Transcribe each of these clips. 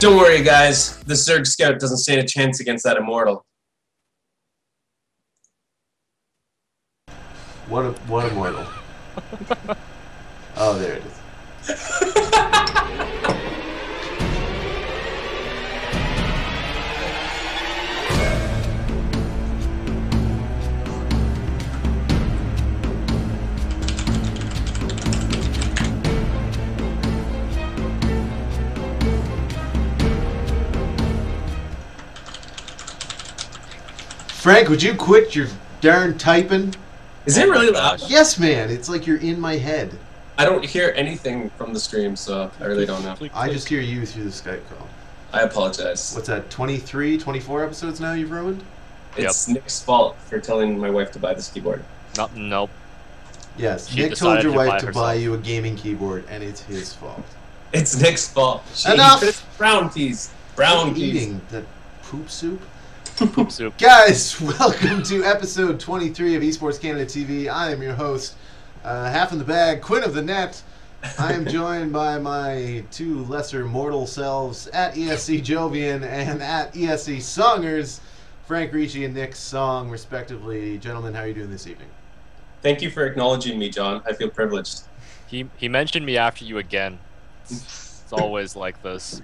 Don't worry, guys. The Zerg Scout doesn't stand a chance against that Immortal. What Immortal? Oh, there it is. Frank, would you quit your darn typing? Is it really loud? Yes, man. It's like you're in my head. I don't hear anything from the stream, so I really don't know. I just hear you through the Skype call. I apologize. What's that, 23, 24 episodes now you've ruined? It's yep. Nick's fault for telling my wife to buy this keyboard. Nope. Yes, she Nick told your wife to buy you a gaming keyboard, and it's his fault. It's Nick's fault. She enough! Brown keys. Brown keys. Eating the poop soup? Poop soup. Guys, welcome to episode 23 of eSports Canada TV. I am your host, half in the bag, Quinn of the Net. I am joined by my two lesser mortal selves at escjovian and at escsongers, Frank Ricci and Nick Song, respectively. Gentlemen, how are you doing this evening? Thank you for acknowledging me, John. I feel privileged. He mentioned me after you again. It's always like this.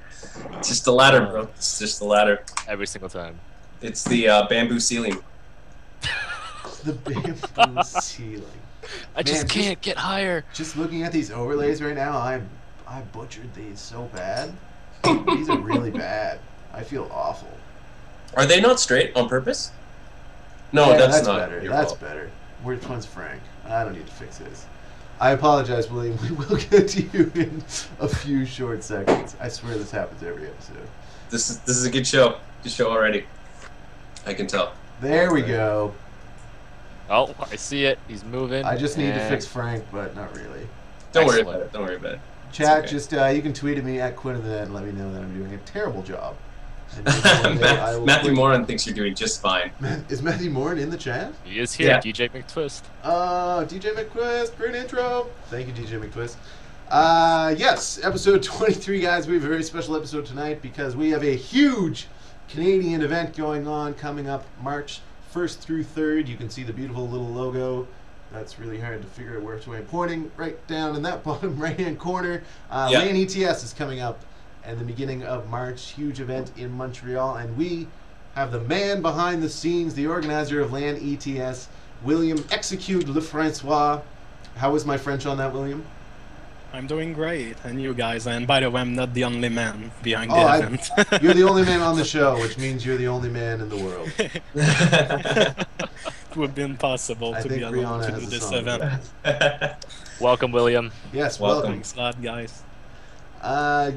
It's just the ladder, bro. It's just the ladder. Every single time. It's the bamboo ceiling. The bamboo ceiling. I just can't get higher. Just looking at these overlays right now, I butchered these so bad. These are really bad. I feel awful. Are they not straight on purpose? No, yeah, that's not better. That's fault. Better. Which one's Frank? I don't need to fix this. I apologize, William. We will get to you in a few short seconds. I swear this happens every episode. This is a good show. Good show already. I can tell. There we go. Oh, I see it. He's moving. I just need to fix Frank, but not really. Don't worry about it. Don't worry about it. Chat, okay. Just you can tweet at me at Quinn of the Net and let me know that I'm doing a terrible job. Matthew Moran thinks you're doing just fine. Is Matthew Moran in the chat? He is here. Yeah. DJ McTwist. Oh, DJ McTwist. Great intro. Thank you, DJ McTwist. Yes, episode 23, guys. We have a very special episode tonight because we have a huge Canadian event going on coming up March 1st through 3rd. You can see the beautiful little logo. That's really hard to figure out which way I'm pointing. Right down in that bottom right-hand corner. Yep. LAN ETS is coming up at the beginning of March. Huge event in Montreal. And we have the man behind the scenes, the organizer of LAN ETS, William Lefrançois. How was my French on that, William? I'm doing great, and you guys, and by the way, I'm not the only man behind the event. You're the only man on the show, which means you're the only man in the world. It would be impossible to be alone to do this event. Welcome, William. Yes, welcome. Thanks a lot, guys.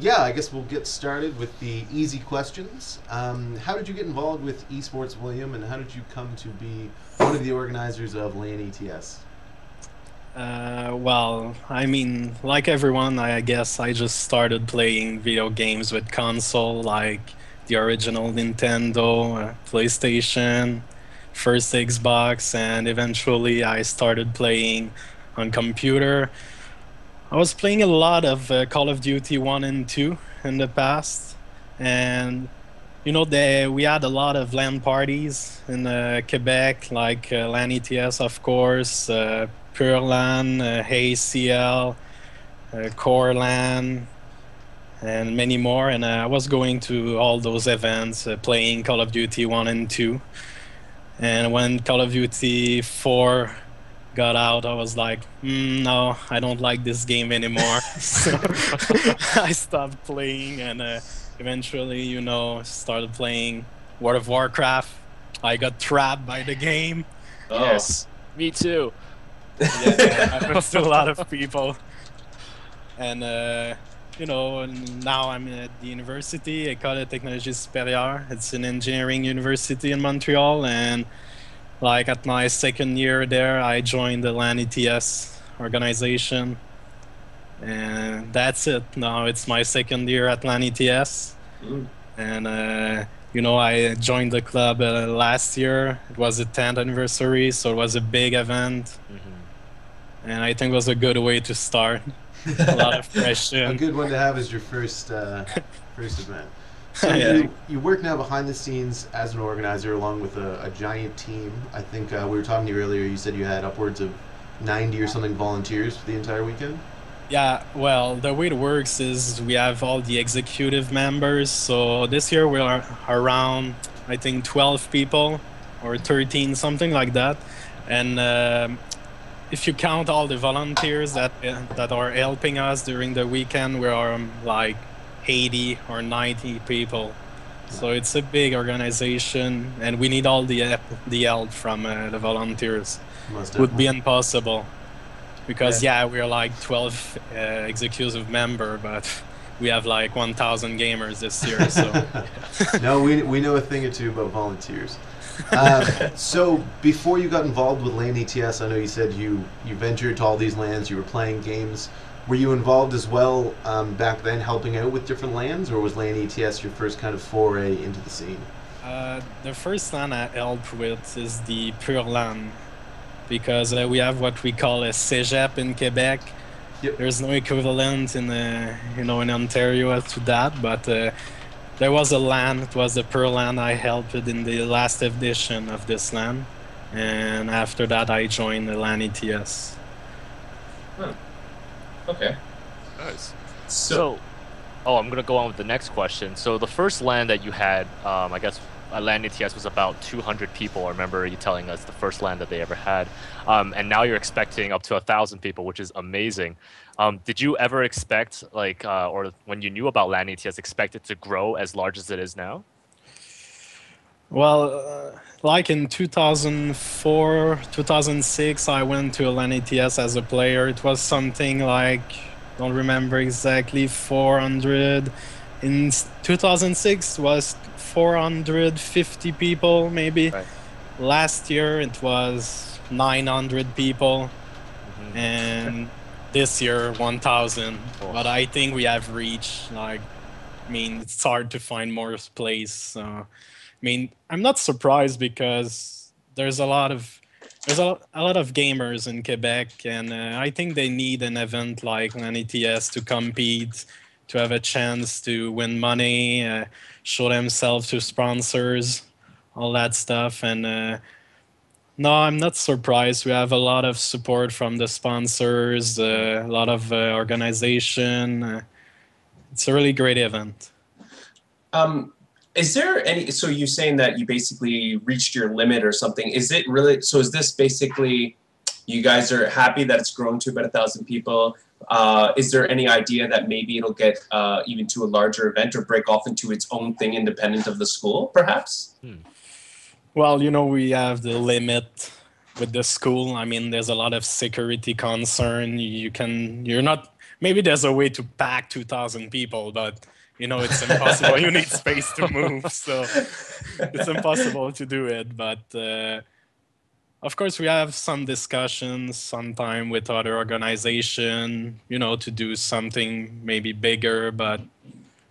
Yeah, I guess we'll get started with the easy questions. How did you get involved with esports, William, and how did you come to be one of the organizers of LAN ETS? Well, I mean, like everyone, I guess I just started playing video games with console, like the original Nintendo, PlayStation, first Xbox, and eventually I started playing on computer. I was playing a lot of Call of Duty 1 and 2 in the past, and you know, we had a lot of LAN parties in Quebec, like LAN ETS, of course, Pure LAN, ACL, Kor-LAN, and many more. And I was going to all those events, playing Call of Duty 1 and 2. And when Call of Duty 4 got out, I was like, no, I don't like this game anymore. So I stopped playing, and eventually, you know, started playing World of Warcraft. I got trapped by the game. Oh. Yes, me too. Yeah, I missed a lot of people, and you know, now I'm at the university, École de Technologie Supérieure. It's an engineering university in Montreal, and like at my second year there, I joined the LAN ETS organization, and that's it. Now it's my second year at LAN ETS, and you know, I joined the club last year. It was the 10th anniversary, so it was a big event. And I think it was a good way to start. A lot of fresh. A good one to have is your first event. So you work now behind the scenes as an organizer along with a giant team. I think we were talking to you earlier, you said you had upwards of 90 or something volunteers for the entire weekend? Yeah, well, the way it works is we have all the executive members. So this year we are around, I think, 12 people or 13, something like that. And if you count all the volunteers that are helping us during the weekend, we are like 80 or 90 people. So it's a big organization, and we need all the help from the volunteers. It would be impossible. Because we are like 12 executive member, but we have like 1,000 gamers this year. So no, we know a thing or two about volunteers. So before you got involved with LAN ETS, I know you said you ventured to all these LANs. You were playing games. Were you involved as well back then, helping out with different LANs, or was LAN ETS your first kind of foray into the scene? The first LAN I helped with is the Pure LAN. Because we have what we call a cégep in Quebec. Yep. There's no equivalent in in Ontario to that, but there was a LAN. It was the Pure LAN I helped in the last edition of this LAN, and after that I joined the LAN ETS. Huh. Okay. Nice. So, I'm gonna go on with the next question. So the first LAN that you had, I guess. LAN ETS was about 200 people. I remember you telling us the first LAN that they ever had, and now you're expecting up to 1,000 people, which is amazing. Did you ever expect, like, or when you knew about LAN ETS, expect it to grow as large as it is now? Well, like in 2004, 2006, I went to a LAN ETS as a player. It was something like, don't remember exactly, 400. In 2006 was 450 people, maybe. Right. Last year it was 900 people, mm-hmm. and this year 1,000. Oh. But I think we have reached, like, I mean, it's hard to find more place. I mean, I'm not surprised because there's a lot of gamers in Quebec, and I think they need an event like LAN ETS to compete, to have a chance to win money, show themselves to sponsors, all that stuff. And no, I'm not surprised. We have a lot of support from the sponsors, a lot of organization. It's a really great event. Is there any, so you're saying that you basically reached your limit or something. Is it really, so is this basically, you guys are happy that it's grown to about 1,000 people? Is there any idea that maybe it'll get even to a larger event or break off into its own thing independent of the school, perhaps? Well, you know, we have the limit with the school. I mean, there's a lot of security concern. You're not, maybe there's a way to pack 2,000 people, but, you know, it's impossible. You need space to move, so it's impossible to do it. But, of course, we have some discussions sometime with other organization, you know, to do something maybe bigger, but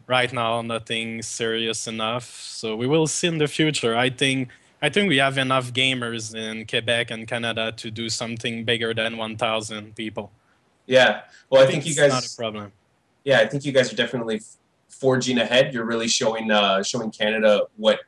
right now nothing serious enough. So we will see in the future. I think we have enough gamers in Quebec and Canada to do something bigger than 1,000 people. Yeah. Well, I think you guys, not a problem. Yeah, I think you guys are definitely forging ahead. You're really showing Canada what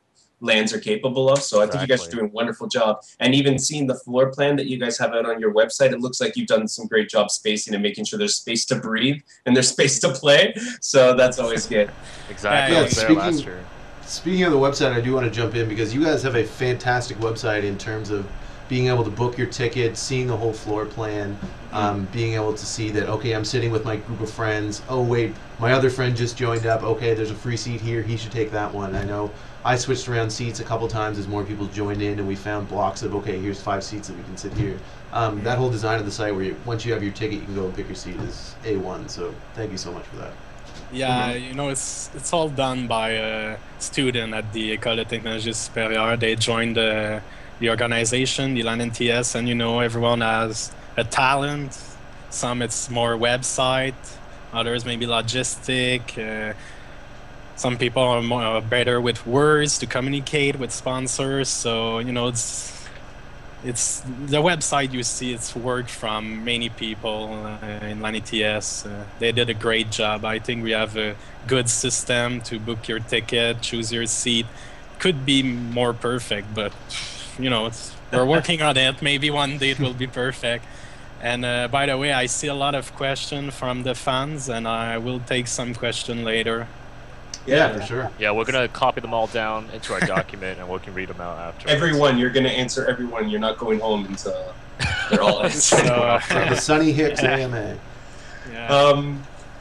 LANs are capable of, so exactly. I think you guys are doing a wonderful job. And even seeing the floor plan that you guys have out on your website, it looks like you've done some great job spacing and making sure there's space to breathe and there's space to play. So that's always good. Exactly. Yeah, speaking of the website, I do want to jump in because you guys have a fantastic website in terms of being able to book your ticket, seeing the whole floor plan, being able to see that, okay, I'm sitting with my group of friends. Oh, wait, my other friend just joined up. Okay, there's a free seat here. He should take that one. I know I switched around seats a couple times as more people joined in, and we found blocks of, okay, here's 5 seats that we can sit here. That whole design of the site where once you have your ticket, you can go and pick your seat is A1. So thank you so much for that. Yeah, you know, it's all done by a student at the École de Technologie Supérieure. They joined the organization, the LAN ETS, and, you know, everyone has a talent. Some it's more website, others maybe logistic. Some people are better with words to communicate with sponsors. So, you know, it's it's the website you see. It's work from many people in LAN ETS. They did a great job. I think we have a good system to book your ticket, choose your seat. Could be more perfect, but you know, it's, we're working on it. Maybe one day it will be perfect. And by the way, I see a lot of questions from the fans, and I will take some questions later. Yeah, for sure. Yeah, we're going to copy them all down into our document, and we can read them out after. Everyone, you're going to answer everyone. You're not going home until they're all answered. The Sunny Hicks AMA. Yeah.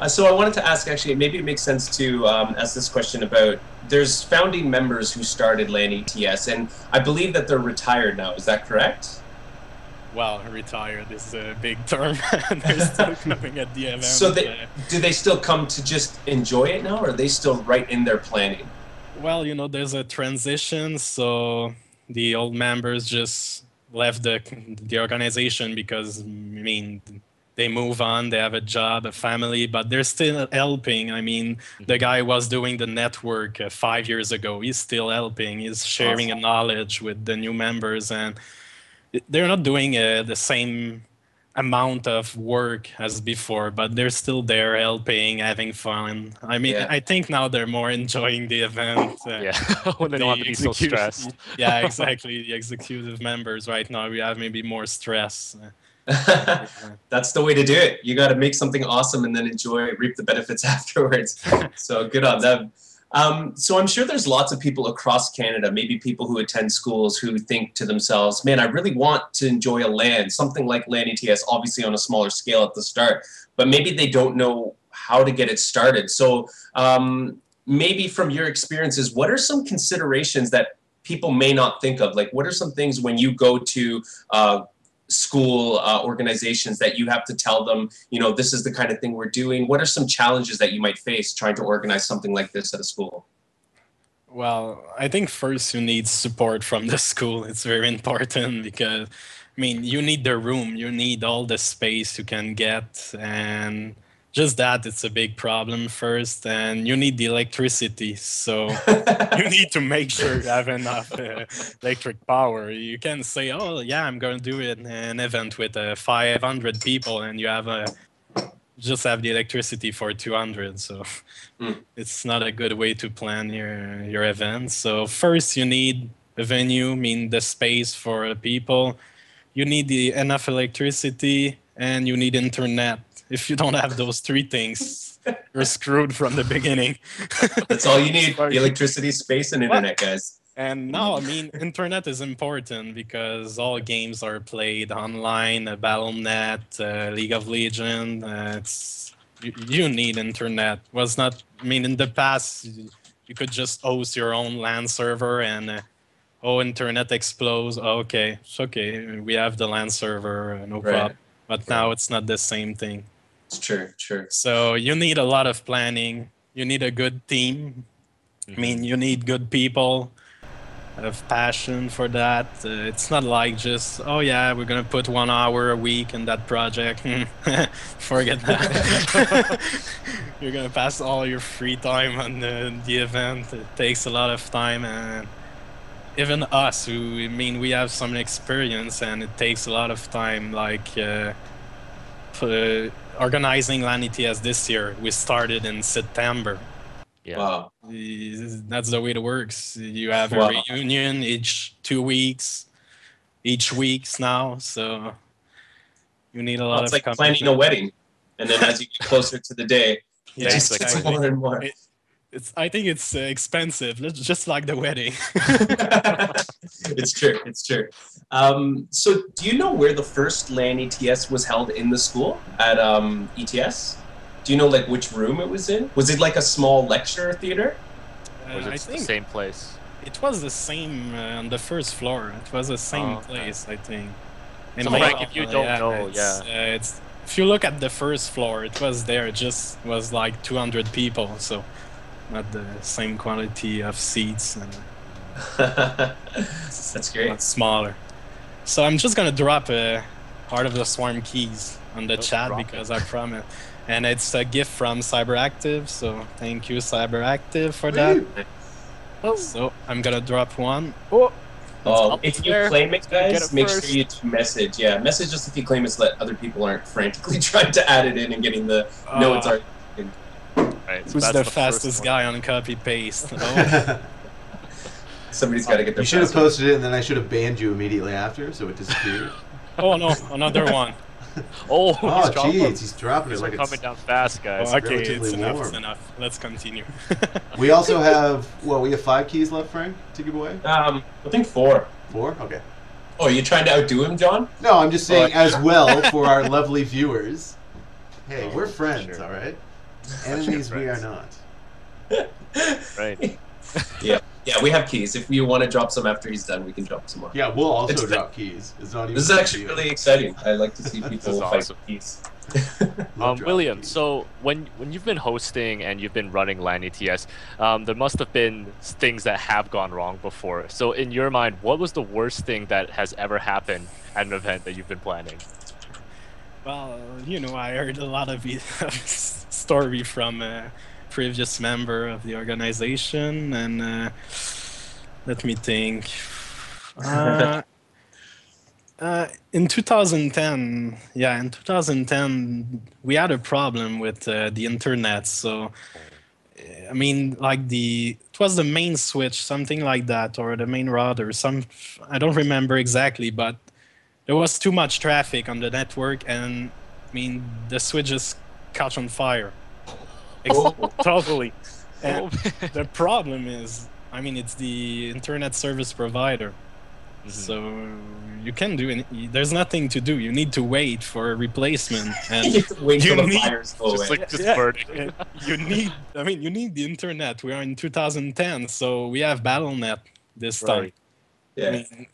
So I wanted to ask, actually, maybe it makes sense to ask this question about, there's founding members who started LAN ETS, and I believe that they're retired now. Is that correct? Well, retired is a big term. They're still coming at the event. So they, do they still come to just enjoy it now, or are they still right in their planning? Well, you know, there's a transition, so the old members just left the organization because, I mean, they move on, they have a job, a family, but they're still helping. I mean, the guy was doing the network 5 years ago. He's still helping. He's sharing a knowledge with the new members, and they're not doing the same amount of work as before, but they're still there helping, having fun. I mean, I think now they're more enjoying the event. When they don't have to be so stressed. Yeah, exactly. The executive members right now, we have maybe more stress. That's the way to do it. You got to make something awesome and then enjoy it, reap the benefits afterwards. So good on them. So I'm sure there's lots of people across Canada, maybe people who attend schools who think to themselves, man, I really want to enjoy a LAN, something like LAN ETS, obviously on a smaller scale at the start, but maybe they don't know how to get it started. So maybe from your experiences, what are some considerations that people may not think of? Like, what are some things when you go to school organizations that you have to tell them, you know, this is the kind of thing we're doing? What are some challenges that you might face trying to organize something like this at a school? Well, I think first you need support from the school. It's very important because, I mean, you need the room, you need all the space you can get, and just that, it's a big problem first, and you need the electricity, so you need to make sure you have enough electric power. You can say, oh, yeah, I'm going to do an event with 500 people, and you have just have the electricity for 200, so it's not a good way to plan your event. So first, you need a venue, I mean, the space for people. You need enough electricity, and you need internet. If you don't have those three things, you're screwed from the beginning. That's all you need, the electricity, space, and internet, guys. And no, I mean, internet is important because all games are played online, Battle.net, League of Legends. You need internet. I mean, in the past, you could just host your own LAN server and, oh, internet explodes. Okay, it's okay. We have the LAN server, no problem. But now it's not the same thing. It's true, true. So you need a lot of planning. You need a good team. I mean, you need good people of passion for that. It's not like just, oh, yeah, we're going to put 1 hour a week in that project. Forget that. You're going to pass all your free time on the event. It takes a lot of time. And even us, I mean, we have some experience, and it takes a lot of time. Like, organizing LAN ETS this year, we started in September. Yeah. Wow. That's the way it works. You have a reunion each 2 weeks, each week's now, so you need a lot of like planning a wedding, and then as you get closer to the day, it just gets more and more. I think it's expensive, just like the wedding. It's true, it's true. So do you know where the first LAN ETS was held in the school at ETS? Do you know like which room it was in? Was it like a small lecture theater? Or was it the same place? It was the same on the first floor. It was the same place, I think. And so Frank, if you don't know, if you look at the first floor, it was there. It just was like 200 people, so not the same quality of seats. And that's great. Much smaller. So I'm just going to drop a part of the Swarm keys on the chat because I promise. And it's a gift from CyberActive. So thank you, CyberActive, for that. So I'm going to drop one. Oh, Oh, if you claim it, guys, make sure you message. Yeah, message us if you claim it so that other people aren't frantically trying to add it in and getting the no, it's our. Right, so who's the fastest guy on copy paste? No? Somebody's got to get their. You should have posted it, and then I should have banned you immediately after, so it disappeared. Oh no, another one. Oh, jeez, he's dropping it like it's coming down fast, guys. Okay, it's enough. It's enough. Let's continue. We also have, well, we have 5 keys left, Frank, to give away. I think 4. 4? Okay. Oh, are you trying to outdo him, John? No, I'm just saying as well for our lovely viewers. Hey, we're friends, sure. All right? Enemies we are not. Right. Yeah. Yeah, we have keys. If you want to drop some after he's done, we can drop some more. Yeah, we'll also drop keys. It's not even this is actually really exciting. I like to see people fight with keys. William, so when you've been hosting and you've been running LAN ETS, there must have been things that have gone wrong before. So in your mind, what was the worst thing that has ever happened at an event that you've been planning? Well, you know, I heard a lot of story from... previous member of the organization, and let me think. In 2010, yeah, in 2010, we had a problem with the internet. So, I mean, like it was the main switch, something like that, or the main router. I don't remember exactly, but there was too much traffic on the network, and I mean, the switch just caught on fire. Totally. And the problem is, I mean, it's the internet service provider. So you can do it. There's nothing to do. You need to wait for a replacement. And you need I mean, you need the internet. We are in 2010, so we have Battle.net this time. Yeah. I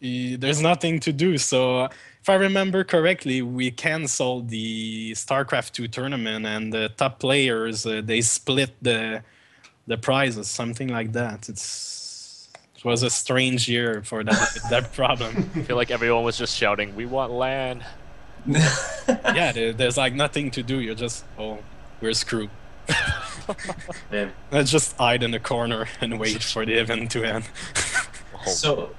mean, there's nothing to do. So if I remember correctly, we canceled the StarCraft 2 tournament, and the top players, they split the prizes, something like that. It was a strange year for that, that problem. I feel like everyone was just shouting, we want LAN. Yeah, there's like nothing to do. You're just, oh, we're screwed. Yeah. Let's just hide in a corner and wait for the event to end. So.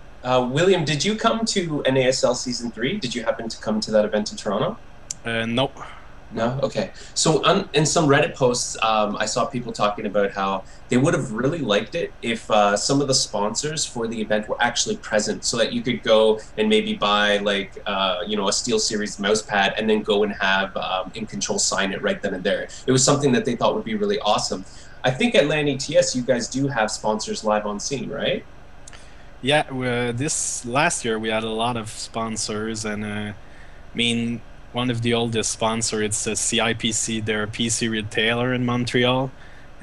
William, did you come to NASL Season 3? Did you happen to come to that event in Toronto? No. No? Okay. So in some Reddit posts, I saw people talking about how they would have really liked it if some of the sponsors for the event were actually present, so that you could go and maybe buy, like, you know, a Steel Series mouse pad and then go and have In Control sign it right then and there. It was something that they thought would be really awesome. I think at LAN ETS, you guys do have sponsors live on scene, right? Yeah, this last year we had a lot of sponsors, and I mean, one of the oldest sponsors, it's CIPC, they're a PC retailer in Montreal,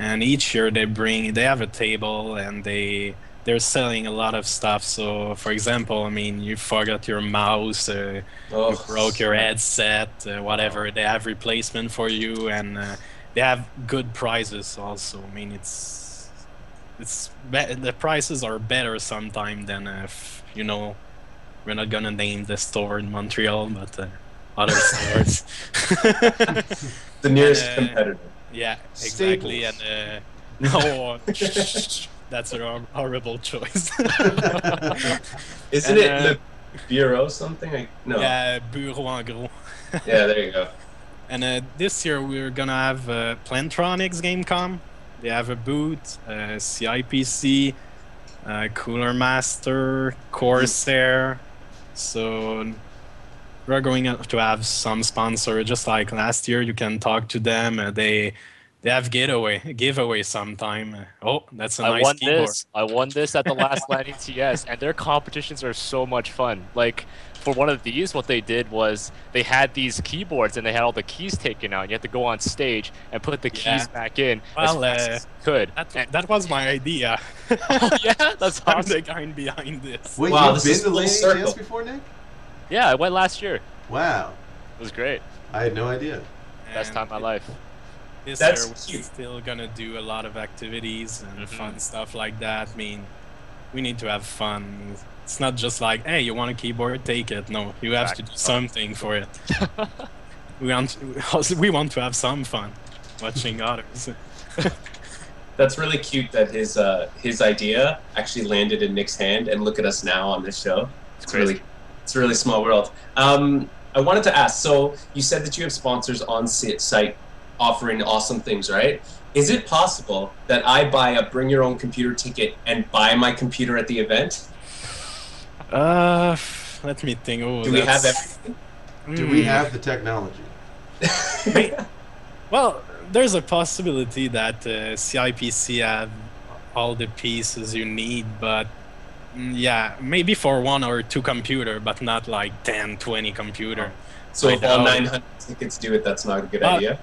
and each year they have a table and they're selling a lot of stuff. So, for example, I mean, you forgot your mouse, you broke your headset, whatever. They have replacement for you, and they have good prizes also. I mean, the prices are better sometimes than if, you know, we're not gonna name the store in Montreal, but other stores. The nearest competitor. Yeah, exactly. Staples. And no, that's a horrible choice. Isn't it Le Bureau something? No. Yeah, Bureau en gros. Yeah, there you go. And this year we're gonna have Plantronics Gamecom. They have a booth, CIPC, Cooler Master, Corsair. So we're going to have some sponsor, just like last year. You can talk to them. They have giveaway sometime. Oh, that's a nice keyboard. I won this at the last LAN ETS, and their competitions are so much fun. Like, for one of these, what they did was they had these keyboards and they had all the keys taken out. You had to go on stage and put the keys back in as fast as you could. That was my idea. Oh, yeah, that's awesome. I'm the guy behind this. Wait, wow, you've been to LAN ETS before, Nick? Yeah, I went last year. Wow, it was great. I had no idea. Best time of my life. This year, we're still gonna do a lot of activities and fun stuff like that. I mean, we need to have fun. It's not just like, hey, you want a keyboard? Take it. No, you have to do something for it. We want to have some fun watching others. that's really cute that his idea actually landed in Nick's hand, and look at us now on this show. It's crazy. It's a really small world. I wanted to ask, so you said that you have sponsors on site offering awesome things, right? Is it possible that I buy a bring your own computer ticket and buy my computer at the event? Let me think. Oh, do we have everything? Do we have the technology? Well, there's a possibility that CIPC have all the pieces you need, but yeah, maybe for 1 or 2 computer, but not like 10, 20 computer. So if all 900 tickets do it, that's not a good idea.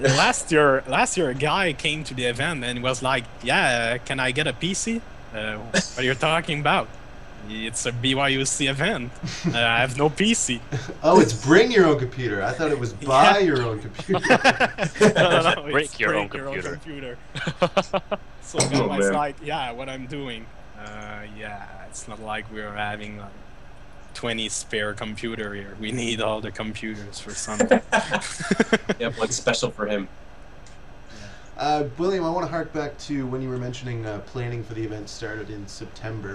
Last year, a guy came to the event and was like, "Yeah, can I get a PC?" What are you talking about? It's a BYUC event. I have no PC. Oh, it's bring your own computer. I thought it was buy your own computer. No, bring your own computer. So I was like, "Yeah, what I'm doing." Yeah, it's not like we're having like 20 spare computer here. We need all the computers for something. Yep, what's special for him? William, I want to hark back to when you were mentioning planning for the event started in September.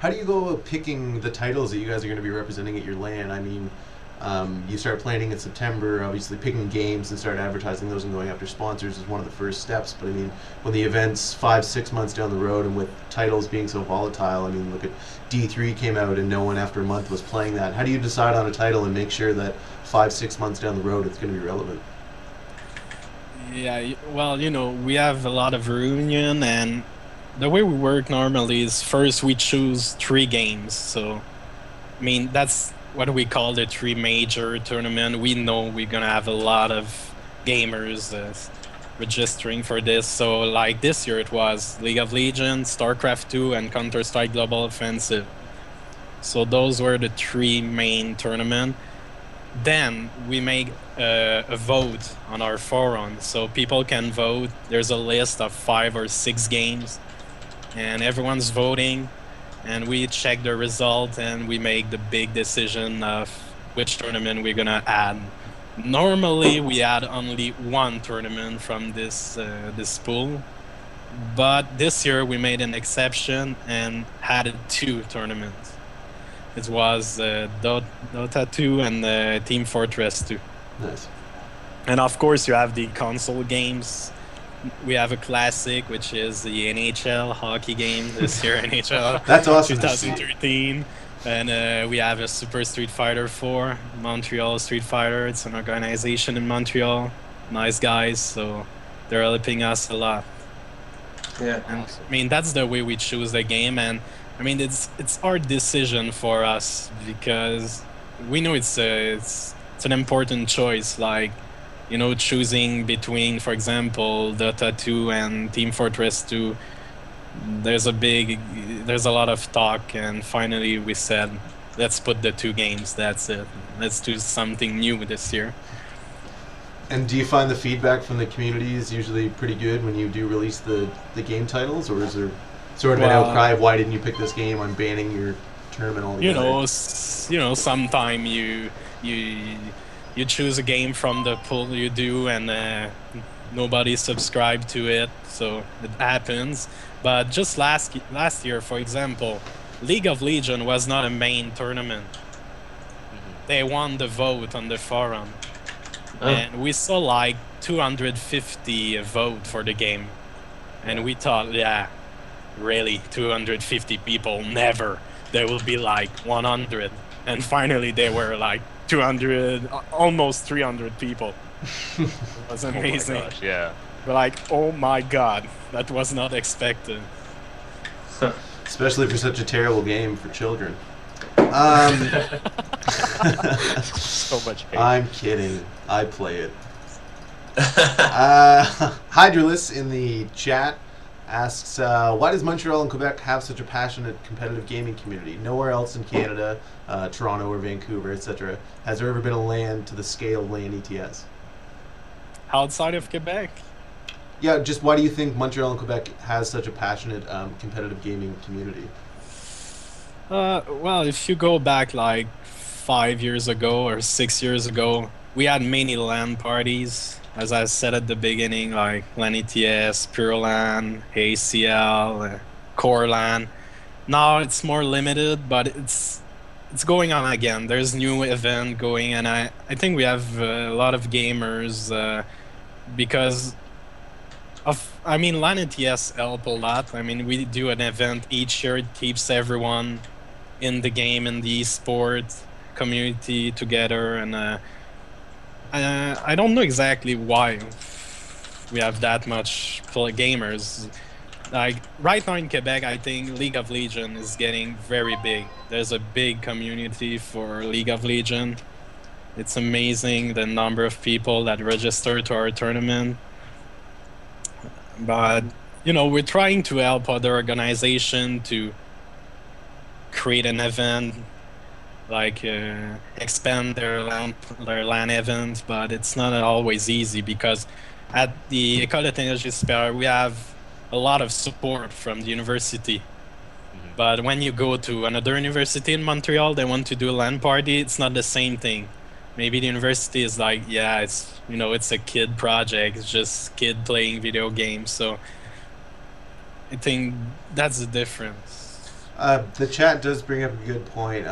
How do you go about picking the titles that you guys are going to be representing at your LAN? I mean, you start planning in September, obviously picking games and start advertising those and going after sponsors is one of the first steps, but I mean, when the event's 5-6 months down the road and with titles being so volatile, I mean, look at D3 came out and no one after a month was playing that. How do you decide on a title and make sure that 5-6 months down the road it's going to be relevant? Yeah, well, you know, we have a lot of reunion, and the way we work normally is first we choose 3 games, so I mean, that's what we call the 3 major tournament. We know we're gonna have a lot of gamers registering for this. So like this year it was League of Legends, StarCraft 2, and Counter-Strike Global Offensive. So those were the 3 main tournament. Then we make a vote on our forum, so people can vote. There's a list of 5 or 6 games, and everyone's voting. And we check the result, and we make the big decision of which tournament we're gonna add. Normally, we add only 1 tournament from this this pool, but this year we made an exception and added 2 tournaments. It was Dota 2 and Team Fortress 2. Nice. And of course, you have the console games. We have a classic, which is the NHL hockey game this year. NHL. That's awesome. 2013, and we have a Super Street Fighter 4, Montreal Street Fighter. It's an organization in Montreal. Nice guys, so they're helping us a lot. Yeah. And I mean, that's the way we choose the game, and I mean, it's our decision for us because we know it's an important choice. Like, you know, choosing between, for example, Dota 2 and Team Fortress 2, there's a lot of talk, and finally we said, let's put the 2 games, that's it. Let's do something new this year. And do you find the feedback from the community is usually pretty good when you do release the game titles, or is there sort of an outcry of why didn't you pick this game, I'm banning your term and all the You know, sometime you choose a game from the pool you do, and nobody subscribed to it, so it happens. But just last year, for example, League of Legends was not a main tournament. They won the vote on the forum, and we saw like 250 vote for the game, and we thought, yeah, really, 250 people? Never. There will be like 100, and finally they were like 200, almost 300 people. It was amazing. Oh my gosh, yeah. We're like, oh my god, that was not expected. Especially for such a terrible game for children. So much hate. I'm kidding. I play it. Hydralis in the chat asks, why does Montreal and Quebec have such a passionate competitive gaming community? Nowhere else in Canada, Toronto or Vancouver, etc., has there ever been a LAN to the scale of LAN ETS? Outside of Quebec? Yeah, just why do you think Montreal and Quebec has such a passionate competitive gaming community? Well, if you go back like 5 years ago or 6 years ago, we had many LAN parties. as I said at the beginning, like LAN ETS, Pure LAN, ACL, Kor-LAN. Now it's more limited, but it's going on again. There's new event going, and I think we have a lot of gamers because of, I mean, LAN ETS help a lot. I mean, we do an event each year. It keeps everyone in the game and the esports community together, and I don't know exactly why we have that much for gamers. Like right now in Quebec, I think League of Legends is getting very big. There's a big community for League of Legends. It's amazing the number of people that register to our tournament. But, you know, we're trying to help other organizations to create an event, like expand their LAN events, but it's not always easy because at the École de Technologie Supérieure, we have a lot of support from the university. Mm-hmm. But when you go to another university in Montreal, they want to do a LAN party, it's not the same thing. Maybe the university is like, yeah, it's, you know, it's a kid project, it's just kid playing video games. So I think that's the difference. The chat does bring up a good point.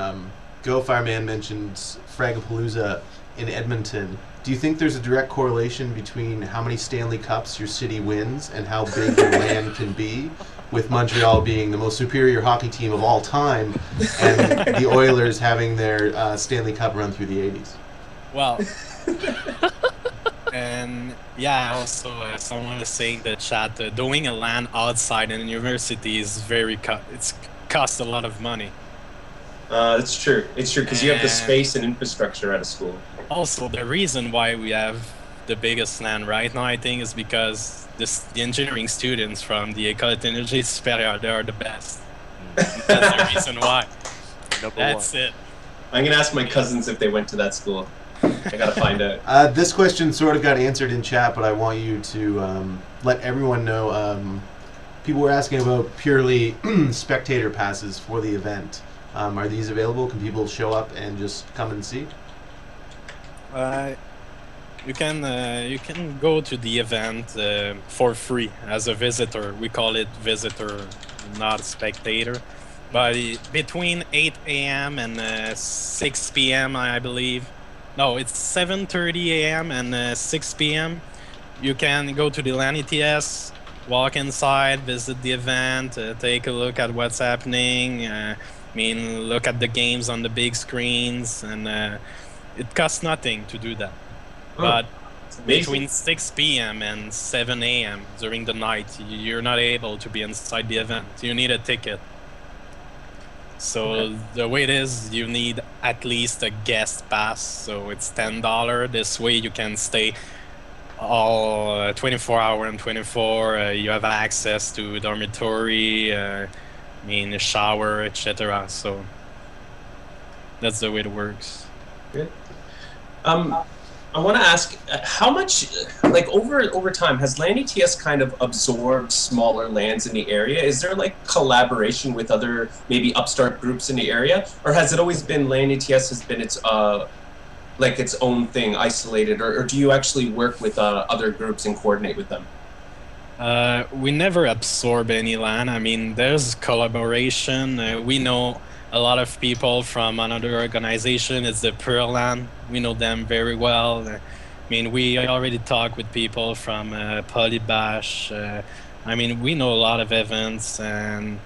GoFireman mentions Fragapalooza in Edmonton. Do you think there's a direct correlation between how many Stanley Cups your city wins and how big your land can be, with Montreal being the most superior hockey team of all time and the Oilers having their Stanley Cup run through the 80s? Well, and yeah, also someone was saying in the chat, doing a LAN outside in a university is it costs a lot of money. It's true. It's true, because you have the space and infrastructure at a school. Also, the reason why we have the biggest LAN right now, I think, is because the engineering students from the École de Technologie Supérieure, they are the best. That's the reason why. That's it. I'm gonna ask my cousins if they went to that school. I gotta find out. This question sort of got answered in chat, but I want you to let everyone know. People were asking about purely spectator passes for the event. Are these available? Can people show up and just come and see? You can go to the event for free as a visitor. We call it visitor, not spectator. But between 8 a.m. and 6 p.m., I believe. No, it's 7:30 a.m. and 6 p.m. You can go to the LAN ETS, walk inside, visit the event, take a look at what's happening. I mean, look at the games on the big screens, and it costs nothing to do that. Oh, but between 6 p.m. and 7 a.m. during the night, you're not able to be inside the event. You need a ticket. So the way it is, you need at least a guest pass. So it's $10. This way you can stay all 24 hours and 24. You have access to dormitory. I mean, a shower, etc. So that's the way it works. Good. I want to ask, how much, like over time, has LAN ETS kind of absorbed smaller LANs in the area? Is there like collaboration with other maybe upstart groups in the area, or has it always been LAN ETS has been its like its own thing, isolated, or do you actually work with other groups and coordinate with them? We never absorb any LAN. I mean, there's collaboration. We know a lot of people from another organization. It's the Pure LAN. We know them very well. I mean, we already talk with people from Polybash. I mean, we know a lot of events. And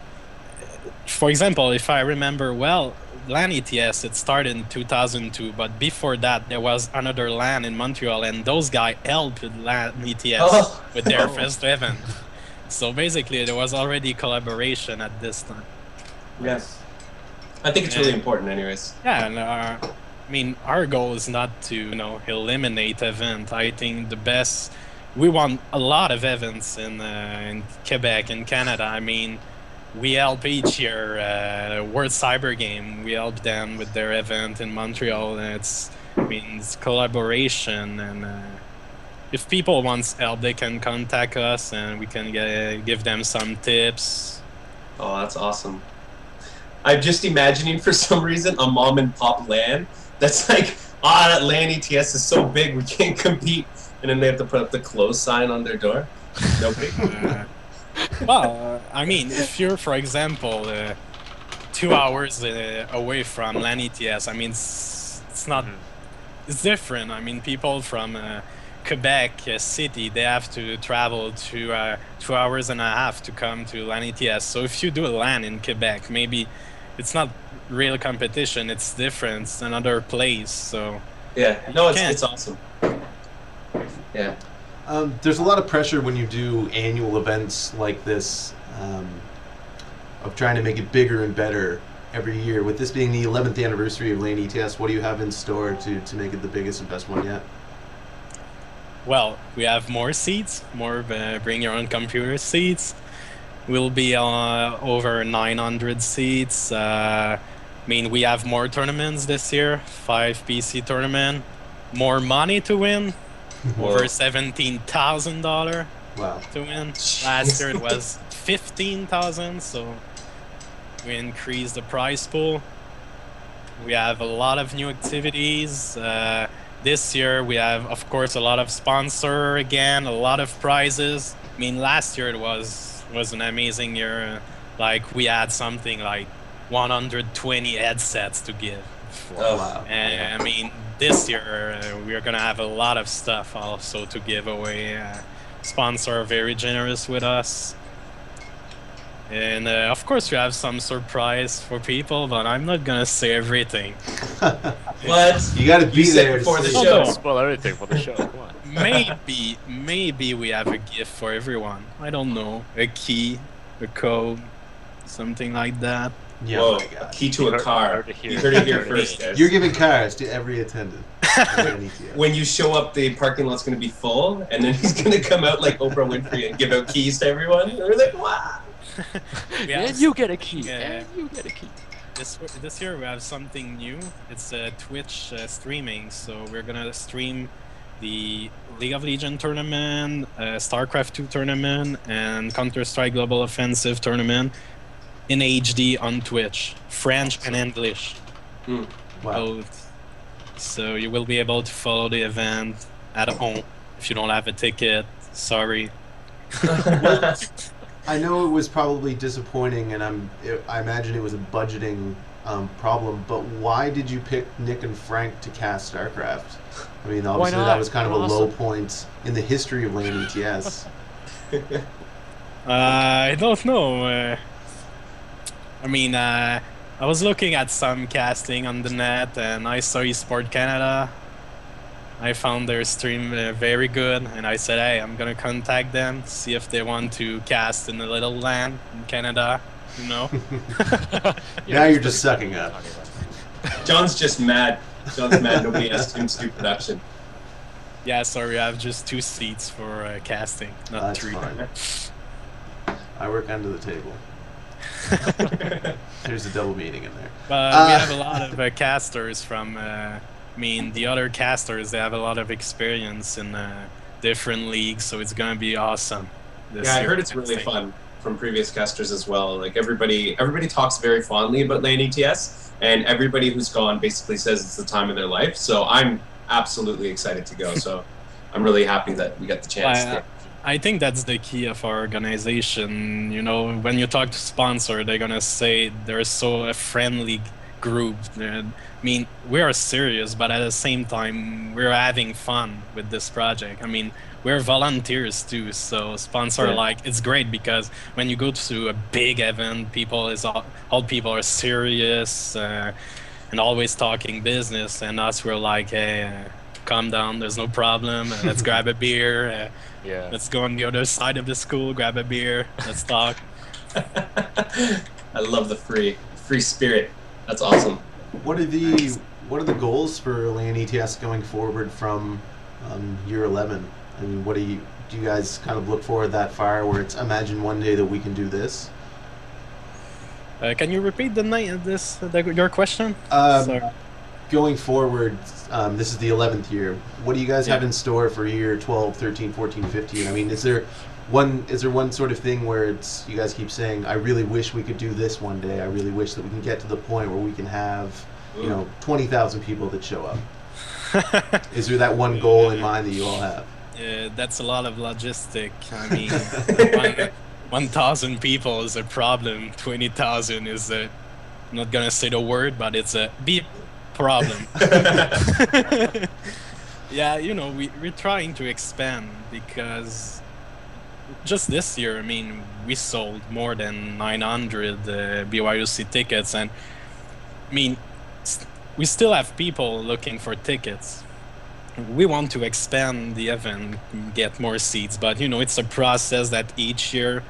for example, if I remember well, LAN ETS, it started in 2002, but before that, there was another LAN in Montreal, and those guys helped LAN ETS with their first event. So basically, there was already collaboration at this time. Yes. I think it's really important anyways. Yeah, and I mean, our goal is not to, you know, eliminate events. I think the best, we want a lot of events in Quebec, in Canada. I mean, we help each year World Cyber Game. We help them with their event in Montreal. It's, I mean, it's collaboration, and if people want help, they can contact us, and we can give them some tips. Oh, that's awesome! I'm just imagining for some reason a mom and pop LAN that's like, ah, that LAN ETS is so big we can't compete. And then they have to put up the close sign on their door. No big deal. Well, I mean, if you're, for example, 2 hours away from LAN ETS, I mean, it's not, it's different. I mean, people from Quebec City, they have to travel to 2.5 hours to come to LAN ETS. So if you do a LAN in Quebec, maybe it's not real competition, it's different, it's another place. So yeah, no, it's awesome. Yeah. There's a lot of pressure when you do annual events like this of trying to make it bigger and better every year. With this being the 11th anniversary of LAN ETS, what do you have in store to make it the biggest and best one yet? Well, we have more seats, more bring your own computer seats. We'll be over 900 seats. I mean, we have more tournaments this year, 5 PC tournament, more money to win. Whoa. Over $17,000 to win. Last year it was $15,000, so we increased the prize pool. We have a lot of new activities. This year we have, of course, a lot of sponsor again, a lot of prizes. I mean, last year it was an amazing year. Like, we had something like 120 headsets to give. Oh, wow. And, I mean, this year we are gonna have a lot of stuff also to give away. Sponsors are very generous with us, and of course we have some surprise for people, but I'm not gonna say everything. What? You gotta be there before the show. Don't spoil everything for the show. Maybe we have a gift for everyone. I don't know, a key, a code, something like that. Yeah. Whoa, a key to a car. You heard it here first, guys. You're giving cars to every attendant. When you show up, the parking lot's going to be full, and then he's going to come out like Oprah Winfrey and give out keys to everyone. And we're like, wow. And you get a key. Yeah. And you get a key. This year we have something new. It's Twitch streaming. So we're going to stream the League of Legends tournament, StarCraft 2 tournament, and Counter-Strike Global Offensive tournament. In HD on Twitch, French and English. Both. So you will be able to follow the event at home. If you don't have a ticket, sorry. Well, I know it was probably disappointing, and I imagine it was a budgeting problem, but why did you pick Nick and Frank to cast StarCraft? I mean, obviously that was kind of a low point in the history of LAN ETS. I don't know. I mean, I was looking at some casting on the net, and I saw eSports Canada. I found their stream very good, and I said, hey, I'm going to contact them, see if they want to cast in a little LAN in Canada, you know? Now you're just sucking up. John's just mad. John's mad nobody asked him to do production. Yeah, sorry, I have just 2 seats for casting, not 3. That's fine. I work under the table. There's a double meaning in there. But we have a lot of casters from, I mean, the other casters, they have a lot of experience in different leagues, so it's going to be awesome. Yeah, I heard it's really fun from previous casters as well. Like, everybody talks very fondly about LAN ETS, and everybody who's gone basically says it's the time of their life, so I'm absolutely excited to go, so I'm really happy that we got the chance there. I think that's the key of our organization. You know, when you talk to sponsor, they're gonna say they're so a friendly group. I mean, we are serious, but at the same time, we're having fun with this project. I mean, we're volunteers too, so sponsor like it's great because when you go to a big event, people is all people are serious and always talking business, and us we're like, hey, calm down, there's no problem. Let's grab a beer. Yeah. Let's go on the other side of the school, grab a beer, let's talk. I love the free spirit. That's awesome. What are the goals for LAN ETS going forward from year 11? I mean, what do you guys kind of look forward that far where it's imagine one day that we can do this? Can you repeat the your question? Going forward, this is the 11th year. What do you guys have in store for year 12, 13, 14, 15? I mean, is there one sort of thing where it's you guys keep saying, I really wish we could do this one day. I really wish that we can get to the point where we can have, you know, 20,000 people that show up. Is there that one goal in mind that you all have? that's a lot of logistic. I mean, 1,000 people is a problem. 20,000 is a, I'm not gonna say the word, but it's a beep problem. Yeah, you know, we're trying to expand because just this year, I mean, we sold more than 900 BYOC tickets, and I mean, we still have people looking for tickets. We want to expand the event, get more seats, but you know, it's a process that each year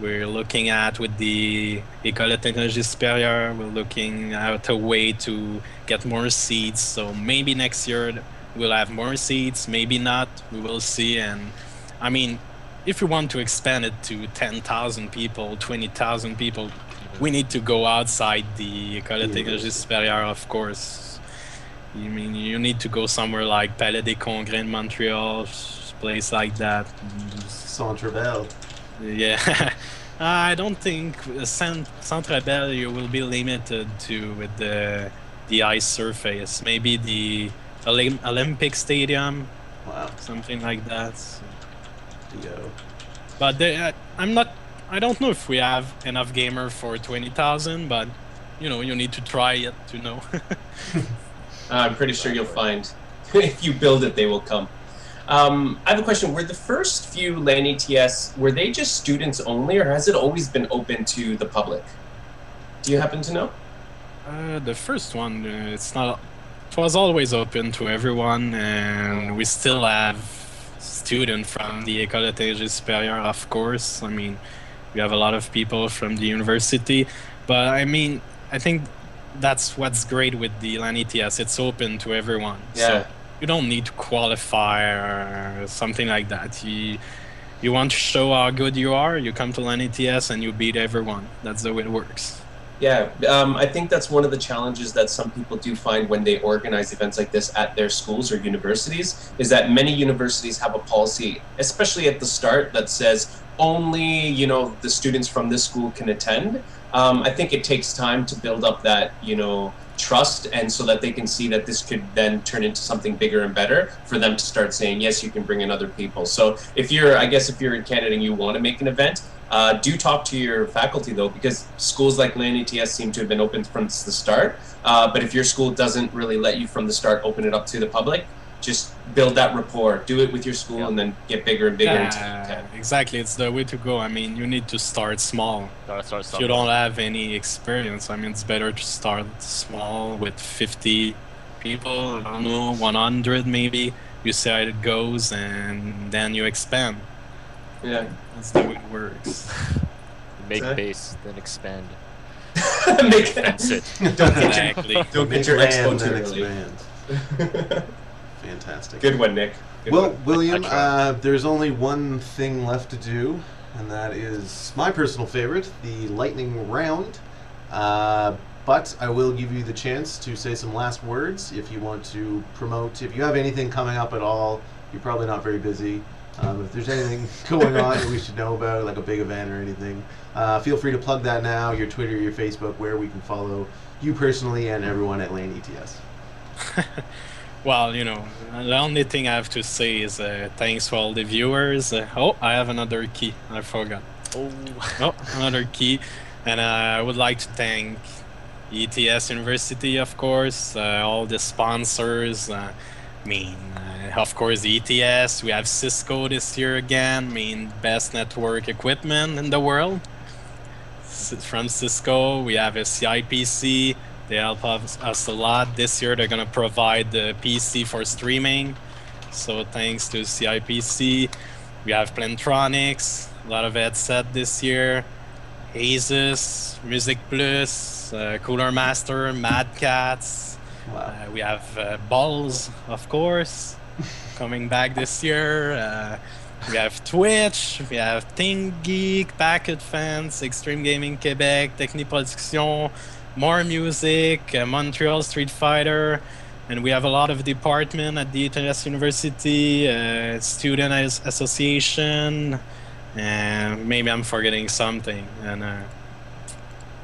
we're looking at with the École de Technologie Supérieure. We're looking at a way to get more seats, so maybe next year we'll have more seats, maybe not, we will see. And I mean, if we want to expand it to 10,000 people, 20,000 people, we need to go outside the École de Technologie Supérieure, of course. You mean you need to go somewhere like Palais des Congrès in Montreal, place like that. Centre Bell. Yeah, I don't think Centre Bell you will be limited to with the ice surface. Maybe the Olympic Stadium. Wow. Something like that. So. Yeah. But there, I'm not. I don't know if we have enough gamer for 20,000, but you know, you need to try it to know. I'm pretty sure you'll find, if you build it, they will come. I have a question. Were the first few LAN ETS, were they just students only, or has it always been open to the public? Do you happen to know? The first one, it's not. It was always open to everyone, and we still have students from the École de Technologie Supérieure, of course. I mean, we have a lot of people from the university, but I mean, I think that's what's great with the LAN ETS. It's open to everyone. Yeah. So you don't need to qualify or something like that. You want to show how good you are, you come to LAN ETS and you beat everyone. That's the way it works. Yeah, I think that's one of the challenges that some people do find when they organize events like this at their schools or universities, is that many universities have a policy, especially at the start, that says only, you know, the students from this school can attend. I think it takes time to build up that, you know, trust, and so that they can see that this could then turn into something bigger and better for them to start saying, yes, you can bring in other people. So if you're, I guess if you're in Canada and you want to make an event, do talk to your faculty, though, because schools like LAN ETS seem to have been open from the start. But if your school doesn't really let you from the start open it up to the public, just build that rapport, do it with your school, and then get bigger and bigger. Exactly, it's the way to go. I mean, you need to start small. If you don't have any experience, I mean, it's better to start small with 50 people, I don't know, 100 maybe. You see how it goes, and then you expand. Yeah. That's the way it works. Make base, then expand. Make fence it. Don't get your expo to expand. Fantastic. Good one, Nick. Good one. William, there's only one thing left to do, and that is my personal favorite, the lightning round. But I will give you the chance to say some last words if you want to promote. If you have anything coming up at all, you're probably not very busy. If there's anything going on that we should know about, like a big event or anything, feel free to plug that now, your Twitter, your Facebook, where we can follow you personally and everyone at LAN ETS. Well, you know, the only thing I have to say is thanks for all the viewers. Oh, I have another key. I forgot. Oh, another key. And I would like to thank ETS University, of course, all the sponsors. I mean, of course, the ETS. We have Cisco this year again. I mean, best network equipment in the world. From Cisco, we have a CIPC. They help us a lot. This year, they're going to provide the PC for streaming. So thanks to CIPC. We have Plantronics, a lot of headset this year. Asus, Music Plus, Cooler Master, Mad Catz. Wow. We have Balls, of course, coming back this year. We have Twitch, we have Thing Geek, Packet Fence, Extreme Gaming Quebec, Techniproduction, more music, Montreal Street Fighter, and we have a lot of department at the ETS University, student association, and maybe I'm forgetting something. And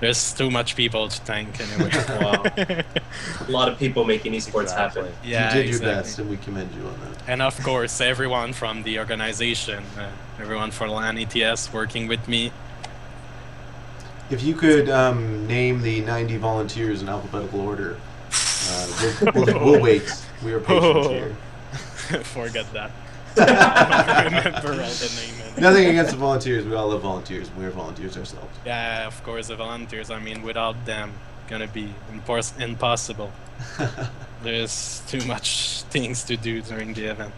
There's too much people to thank anyway. Wow. A lot of people making esports happen. Yeah, you did your best, and we commend you on that. And of course, everyone from the organization, everyone for LAN ETS working with me. If you could name the 90 volunteers in alphabetical order, we'll wait. We are patient here. Forget that. I don't remember all the names. Nothing against the volunteers. We all love volunteers. We're volunteers ourselves. Yeah, of course, the volunteers. I mean, without them, gonna be impossible. There's too much things to do during the event.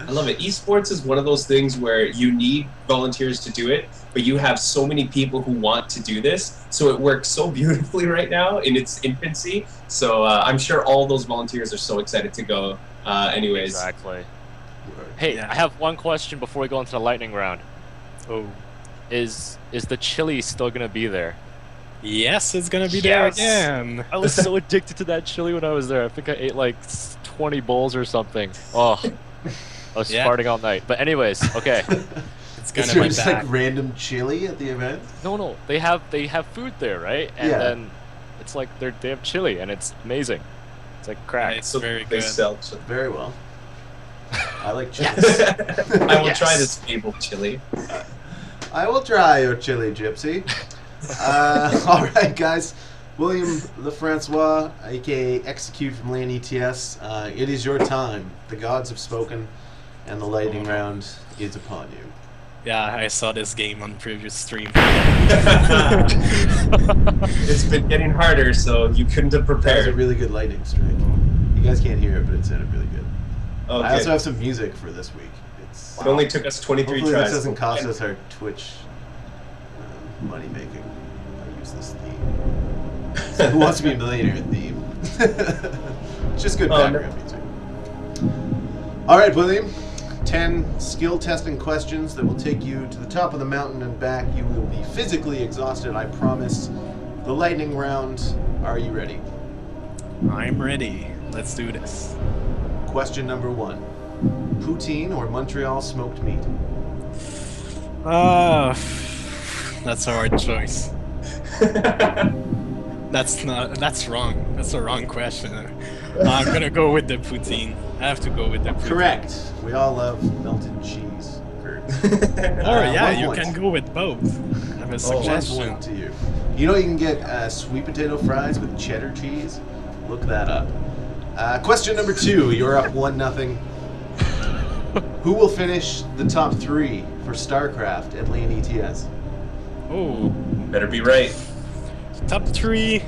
I love it. Esports is one of those things where you need volunteers to do it, but you have so many people who want to do this, so it works so beautifully right now in its infancy. So I'm sure all those volunteers are so excited to go. Anyways. Exactly. Hey, yeah. I have one question before we go into the lightning round. Oh, is the chili still gonna be there? Yes, it's gonna be there again. I was so addicted to that chili when I was there. I think I ate like 20 bowls or something. Oh. I was farting all night. But anyways, okay. It's gonna be just like random chili at the event? No, no. They have food there, right? And then it's like they have chili and it's amazing. It's like crack. Yeah, it's so very good. They sell it very well. I like chili. Yes. I will try this table chili. I will try your chili, Gypsy. All right, guys. William Lefrançois, aka Execute from LAN ETS. It is your time. The gods have spoken, and the lightning round is upon you. Yeah, I saw this game on previous stream. It's been getting harder, so you couldn't have prepared. That was a really good lightning strike. You guys can't hear it, but it sounded really good. Okay. I also have some music for this week. It's, it only took us 23 hopefully tries. This doesn't cost us our Twitch money making. I use this theme. So Who Wants to Be a Millionaire theme? It's just good background music. All right, William. 10 skill testing questions that will take you to the top of the mountain and back. You will be physically exhausted, I promise. The lightning round. Are you ready? I'm ready. Let's do this. Question number 1. Poutine or Montreal smoked meat? That's a hard choice. That's wrong. That's a wrong question. I'm gonna go with the poutine. I have to go with the poutine. Correct. We all love melted cheese. Or yeah, you can go with both. I have a suggestion. One to you. You know you can get sweet potato fries with cheddar cheese? Look that up. Question number 2. You're up 1-0. Who will finish the top 3 for StarCraft at LAN ETS? Oh, better be right. Top 3.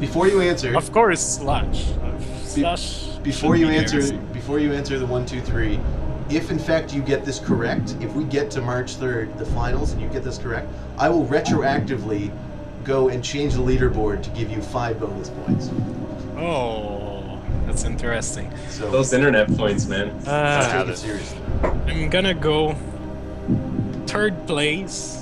Before you answer, of course, Slash. Before you answer, the 1, 2, 3. If in fact you get this correct, if we get to March 3rd, the finals, and you get this correct, I will retroactively go and change the leaderboard to give you 5 bonus points. Oh, that's interesting. So, those internet points, man. Let's take it seriously. I'm gonna go 3rd place.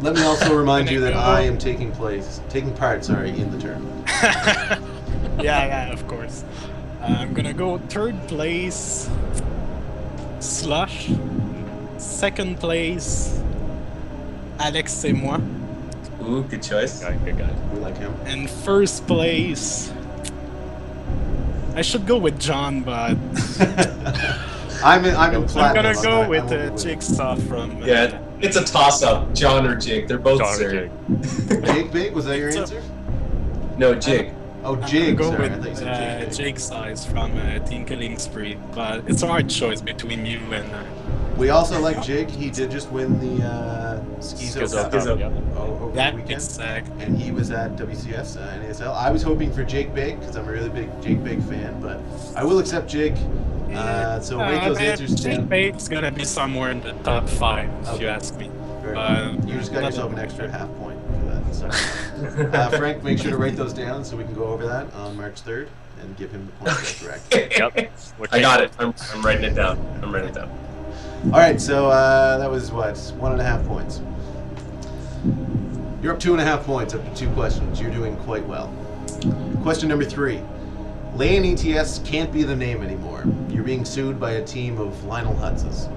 Let me also remind you that I am taking part in the tournament. yeah, of course. I'm gonna go 3rd place. Slush. 2nd place. Alex et moi. Ooh, good choice. Good guy. We like him. And 1st place, I should go with John, but I'm in platinum. I'm gonna go with Jigsaw from. Yeah, it's a toss-up. John or Jig. They're both Jig. Jig Big, was that your answer? No, Jig. Jig. Go with Jigsaw from Team Killing Spree, but it's a hard choice between you and. We also like Jig. He did just win the Skizo over the weekend, and he was at WCS NASL. I was hoping for Jig Big because I'm a really big Jig Big fan, but I will accept Jig. So make those answers down. Jig Big's gonna be somewhere in the top 5, if you ask me. You just got yourself an extra half point for that. Sorry. Frank, make sure to write those down so we can go over that on March 3rd and give him the points retroactively. Yep. I got it. I'm writing it down. Alright, so that was, what, 1.5 points. You're up 2.5 points after 2 questions. You're doing quite well. Question number 3. LAN ETS can't be the name anymore. You're being sued by a team of Lionel Hutzes.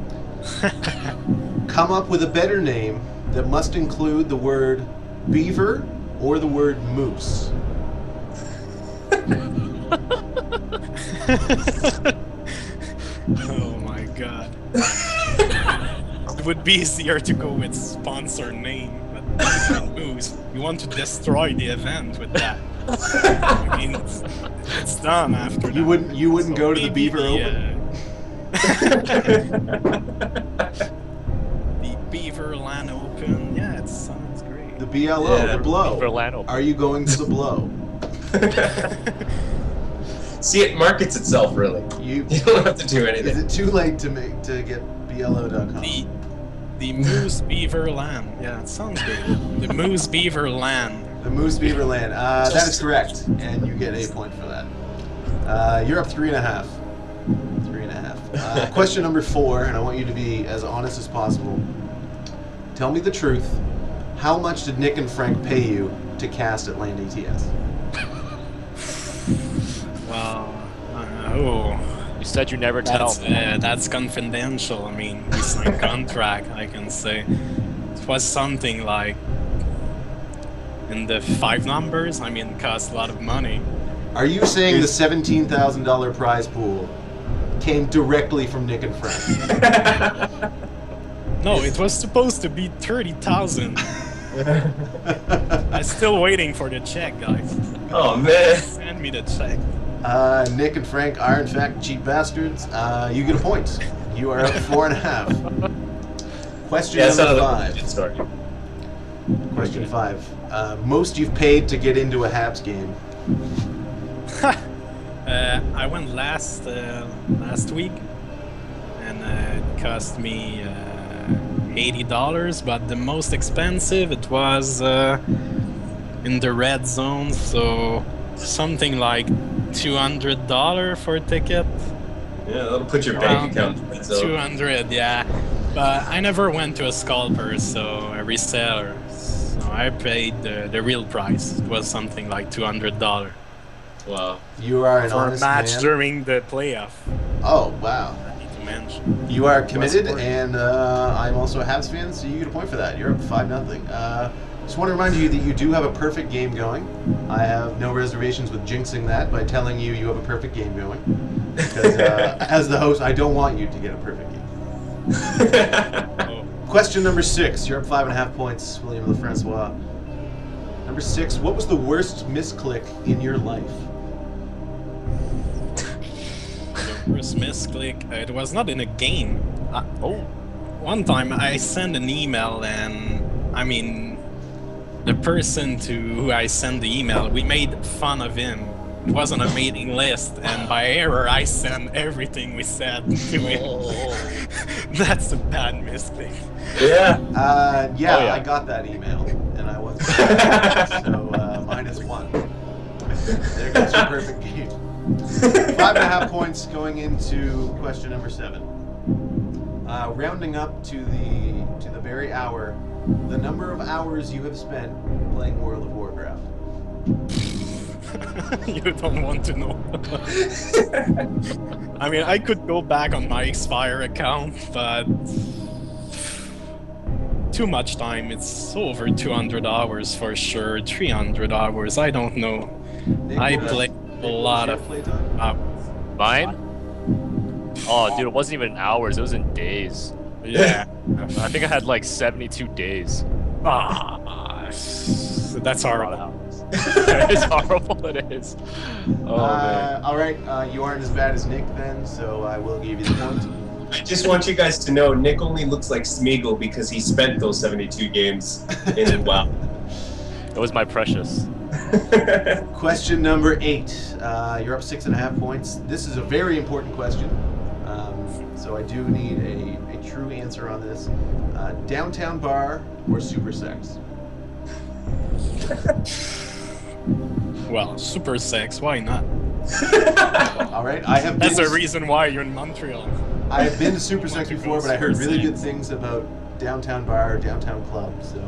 Come up with a better name that must include the word beaver or the word moose. Oh my god. It would be easier to go with sponsor name, but moose. You want to destroy the event with that. I mean, it's done after that. You wouldn't so go to the Beaver Open? The Beaver LAN Open, yeah, it sounds great. The BLO, yeah, the Blow. Beaver LAN Open. Are you going to the Blow? See, it markets itself, really. You don't have to do anything. Is it too late to get BLO.com? The Moose Beaver LAN. Yeah, it sounds good. The Moose Beaver LAN. The Moose Beaver LAN. That is correct, and you get a point for that. You're up 3.5. 3.5. Question number 4, and I want you to be as honest as possible. Tell me the truth. How much did Nick and Frank pay you to cast at LAN ETS? Well, oh. You said you never tell. That's confidential. I mean, we signed contract, I can say. It was something like in the 5 numbers. I mean, it cost a lot of money. Are you saying the $17,000 prize pool came directly from Nick and Frank? No, it was supposed to be $30,000. I'm still waiting for the check, guys. Oh man. Send me the check. Nick and Frank are in fact cheap bastards. You get a point. You are up 4.5. Question number five. Most you've paid to get into a Habs game. I went last week, and it cost me $80. But the most expensive, it was in the red zone, so something like $200 for a ticket. Yeah, that'll put your bank account in the red zone. 200, yeah. But I never went to a scalper, so a reseller. So I paid the real price. It was something like $200. Wow. You are an honest man. For a match during the playoff. Oh, wow. I need to mention. You are committed, and I'm also a Habs fan, so you get a point for that. You're up 5-0. Just want to remind you that you do have a perfect game going. I have no reservations with jinxing that by telling you you have a perfect game going. Because as the host, I don't want you to get a perfect game. Oh. Question number 6. You're up 5.5 points, William Lefrançois. Number 6. What was the worst misclick in your life? The worst misclick? It was not in a game. One time I sent an email, and I mean, the person to who I sent the email, we made fun of him. It wasn't a mailing list, and by error, I sent everything we said to him. Oh. That's a bad mistake. Yeah. I got that email, and I wasn't. So, -1. There goes your perfect game. 5.5 points going into question number 7. Rounding up to the very hour, the number of hours you have spent playing World of Warcraft. You don't want to know. I mean, I could go back on my Xfire account, but too much time. It's over 200 hours for sure, 300 hours. I don't know. Nick, I played a lot of hours. Mine? Oh, dude, it wasn't even hours. It was in days. Yeah, I think I had like 72 days. Ah, that's horrible. It's horrible, it is. Oh, man. All right, you aren't as bad as Nick then, so I will give you the point. I just want you guys to know, Nick only looks like Smeagol because he spent those 72 games in WoW. It was my precious. Question number 8. You're up 6.5 points. This is a very important question, so I do need a true answer on this. Downtown bar or super sex? Well, super sex, why not? All right, I have that's a reason why you're in Montreal. I have been to super sex before, but I heard really good things about downtown bar or downtown club, so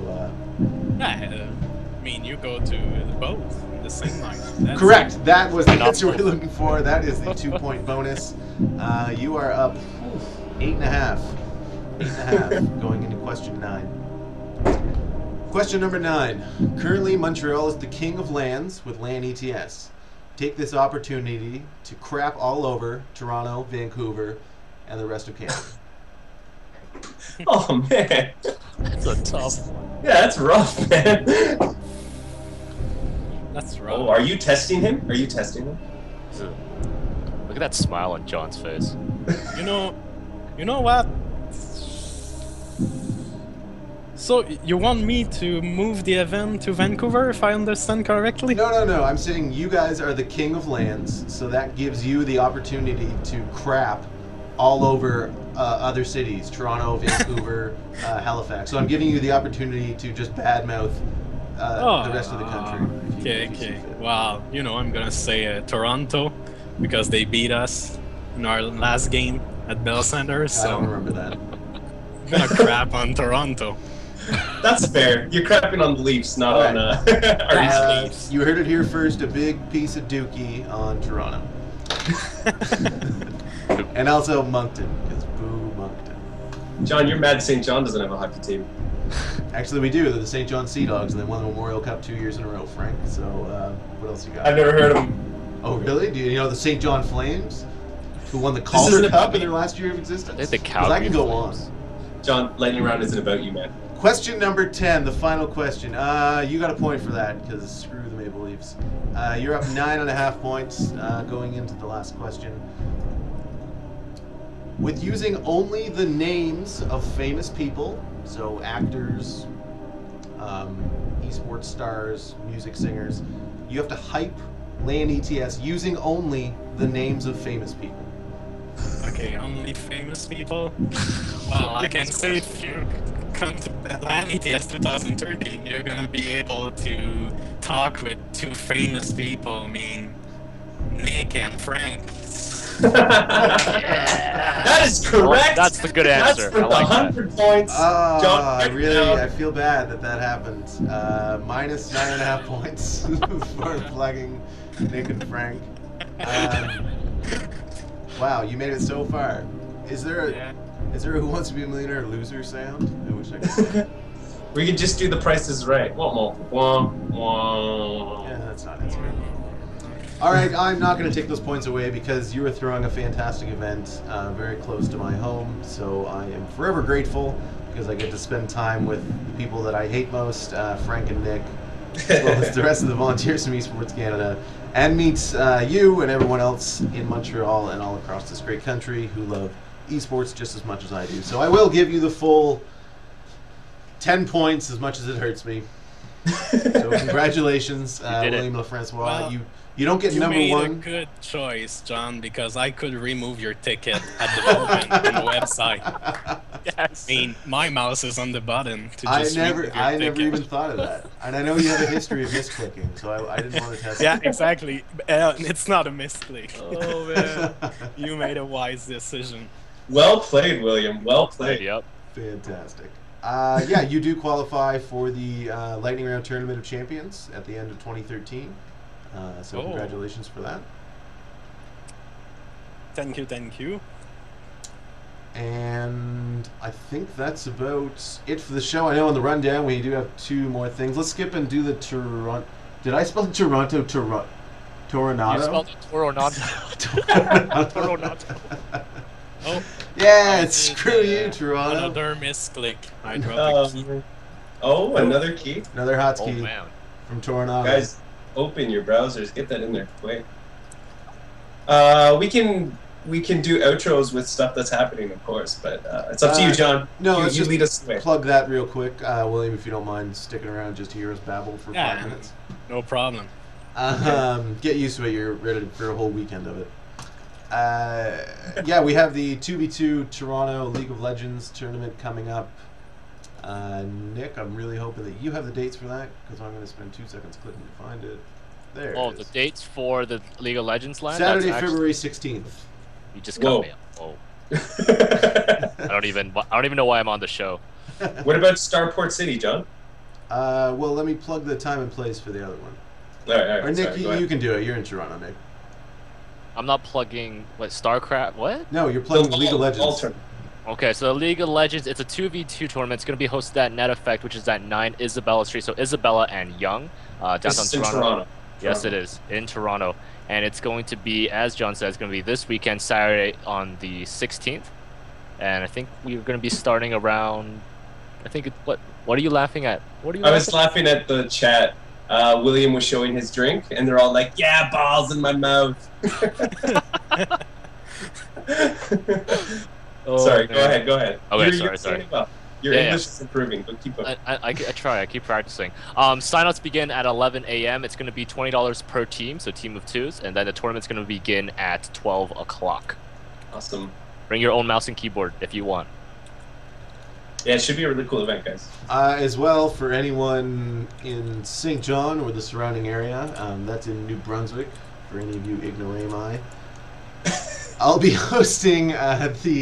I mean, you go to both the same night. That's correct. That was the answer we're looking for. That is the 2-point bonus. You are up 8.5. 8.5, going into question 9. Question number 9. Currently, Montreal is the king of LANs with LAN ETS. Take this opportunity to crap all over Toronto, Vancouver, and the rest of Canada. Oh, man. That's a tough one. Yeah, that's rough, man. That's rough. Oh, are you testing him? Are you testing him? Look at that smile on John's face. You know what? So, you want me to move the event to Vancouver, if I understand correctly? No, no, no. I'm saying you guys are the king of LANs, so that gives you the opportunity to crap all over other cities. Toronto, Vancouver, Halifax. So I'm giving you the opportunity to just badmouth the rest of the country. Okay. Well, you know, I'm going to say Toronto, because they beat us in our last game at Bell Center. So I don't remember that. I'm going to crap on Toronto. That's fair. You're crapping on the Leafs, not on our Leafs. You heard it here first. A big piece of dookie on Toronto. And also Moncton, because boo Moncton. John, you're mad St. John doesn't have a hockey team. Actually, we do. They're the St. John Sea Dogs, and they won the Memorial Cup 2 years in a row, Frank. So what else you got? I've never heard of them. Oh, really? Do you know the St. John Flames, who won the Calder Cup in their last year of existence? They're the Calgary Flames. I can go on. John, lightning round isn't about you, man. Question number 10, the final question. You got a point for that, because screw the Maple Leafs. You're up 9.5 points going into the last question. With using only the names of famous people, so actors, esports stars, music singers, you have to hype LAN ETS using only the names of famous people. Okay, only famous people? Well, I can say it here. Come to LAN ETS 2013, you're gonna be able to talk with two famous people, I mean, Nick and Frank. Yeah. That is correct! That's the good answer. That's for 100 points. Oh, John, really? Down. I feel bad that happened. Minus 9.5 points for plugging Nick and Frank. Wow, you made it so far. Is there a... Yeah. Is there a Who Wants to Be a Millionaire loser sound? I wish I could. We could just do The Price is Right. Yeah, that's not it. Alright, I'm not going to take those points away because you were throwing a fantastic event very close to my home, so I am forever grateful because I get to spend time with the people that I hate most, Frank and Nick, as well as the rest of the volunteers from eSports Canada, and meet you and everyone else in Montreal and all across this great country who love esports just as much as I do. So I will give you the full 10 points, as much as it hurts me. So congratulations, William Lefrançois. Well, you don't get number one. You made a good choice, John, because I could remove your ticket at the moment on the website. Yes. I mean, my mouse is on the button to just I never even thought of that. And I know you have a history of misclicking, so I didn't want to test it. Yeah, exactly. It's not a misclick. Oh, man. You made a wise decision. Well played, William. Well played. Yep. Fantastic. Yeah, you do qualify for the Lightning Round Tournament of Champions at the end of 2013. So congratulations for that. Thank you, thank you. And I think that's about it for the show. I know on the rundown we do have two more things. Let's skip and do the Toronto. Did I spell Toronto Toronado? You spelled it Toronado. Toronado. Oh. Yeah, screw you, Toronto. Another misclick. I dropped a key. Oh, another key? Another hotkey from Toronado. Guys, open your browsers. Get that in there quick. We can do outros with stuff that's happening, of course, but it's up to you, John. No, you just lead us away. Plug that real quick, William, if you don't mind sticking around just to hear us babble for 5 minutes. No problem. Get used to it. You're ready for a whole weekend of it. Yeah, we have the 2v2 Toronto League of Legends tournament coming up. Nick, I'm really hoping that you have the dates for that, because I'm going to spend 2 seconds clicking to find it. There it is. The dates for the League of Legends LAN? Saturday, February 16th. You just got me. Oh. I don't even know why I'm on the show. What about Starport City, John? Well, let me plug the time and place for the other one. All right, or Nick, sorry, you can do it. You're in Toronto, Nick. I'm not plugging, what, StarCraft? What? No, you're plugging League of Legends. Okay, so the League of Legends, it's a 2v2 tournament. It's going to be hosted at Net Effect, which is at 9 Isabella Street. So Isabella and Yonge, downtown Toronto. Toronto. Yes, it is, in Toronto. And it's going to be, as John said, it's going to be this weekend, Saturday on the 16th. And I think we're going to be starting around, I think, what are you laughing at? What are you? I was laughing at the chat. William was showing his drink, and they're all like, yeah, balls in my mouth. Oh, sorry, man. Go ahead. Okay, sorry. Well. Your English is improving, but keep up. I try, I keep practicing. Sign-ups begin at 11 a.m. It's going to be $20 per team, so team of twos, and then the tournament's going to begin at 12 o'clock. Awesome. Bring your own mouse and keyboard if you want. Yeah, it should be a really cool event, guys. As well, for anyone in St. John or the surrounding area, that's in New Brunswick, for any of you ignoramus. I'll be hosting the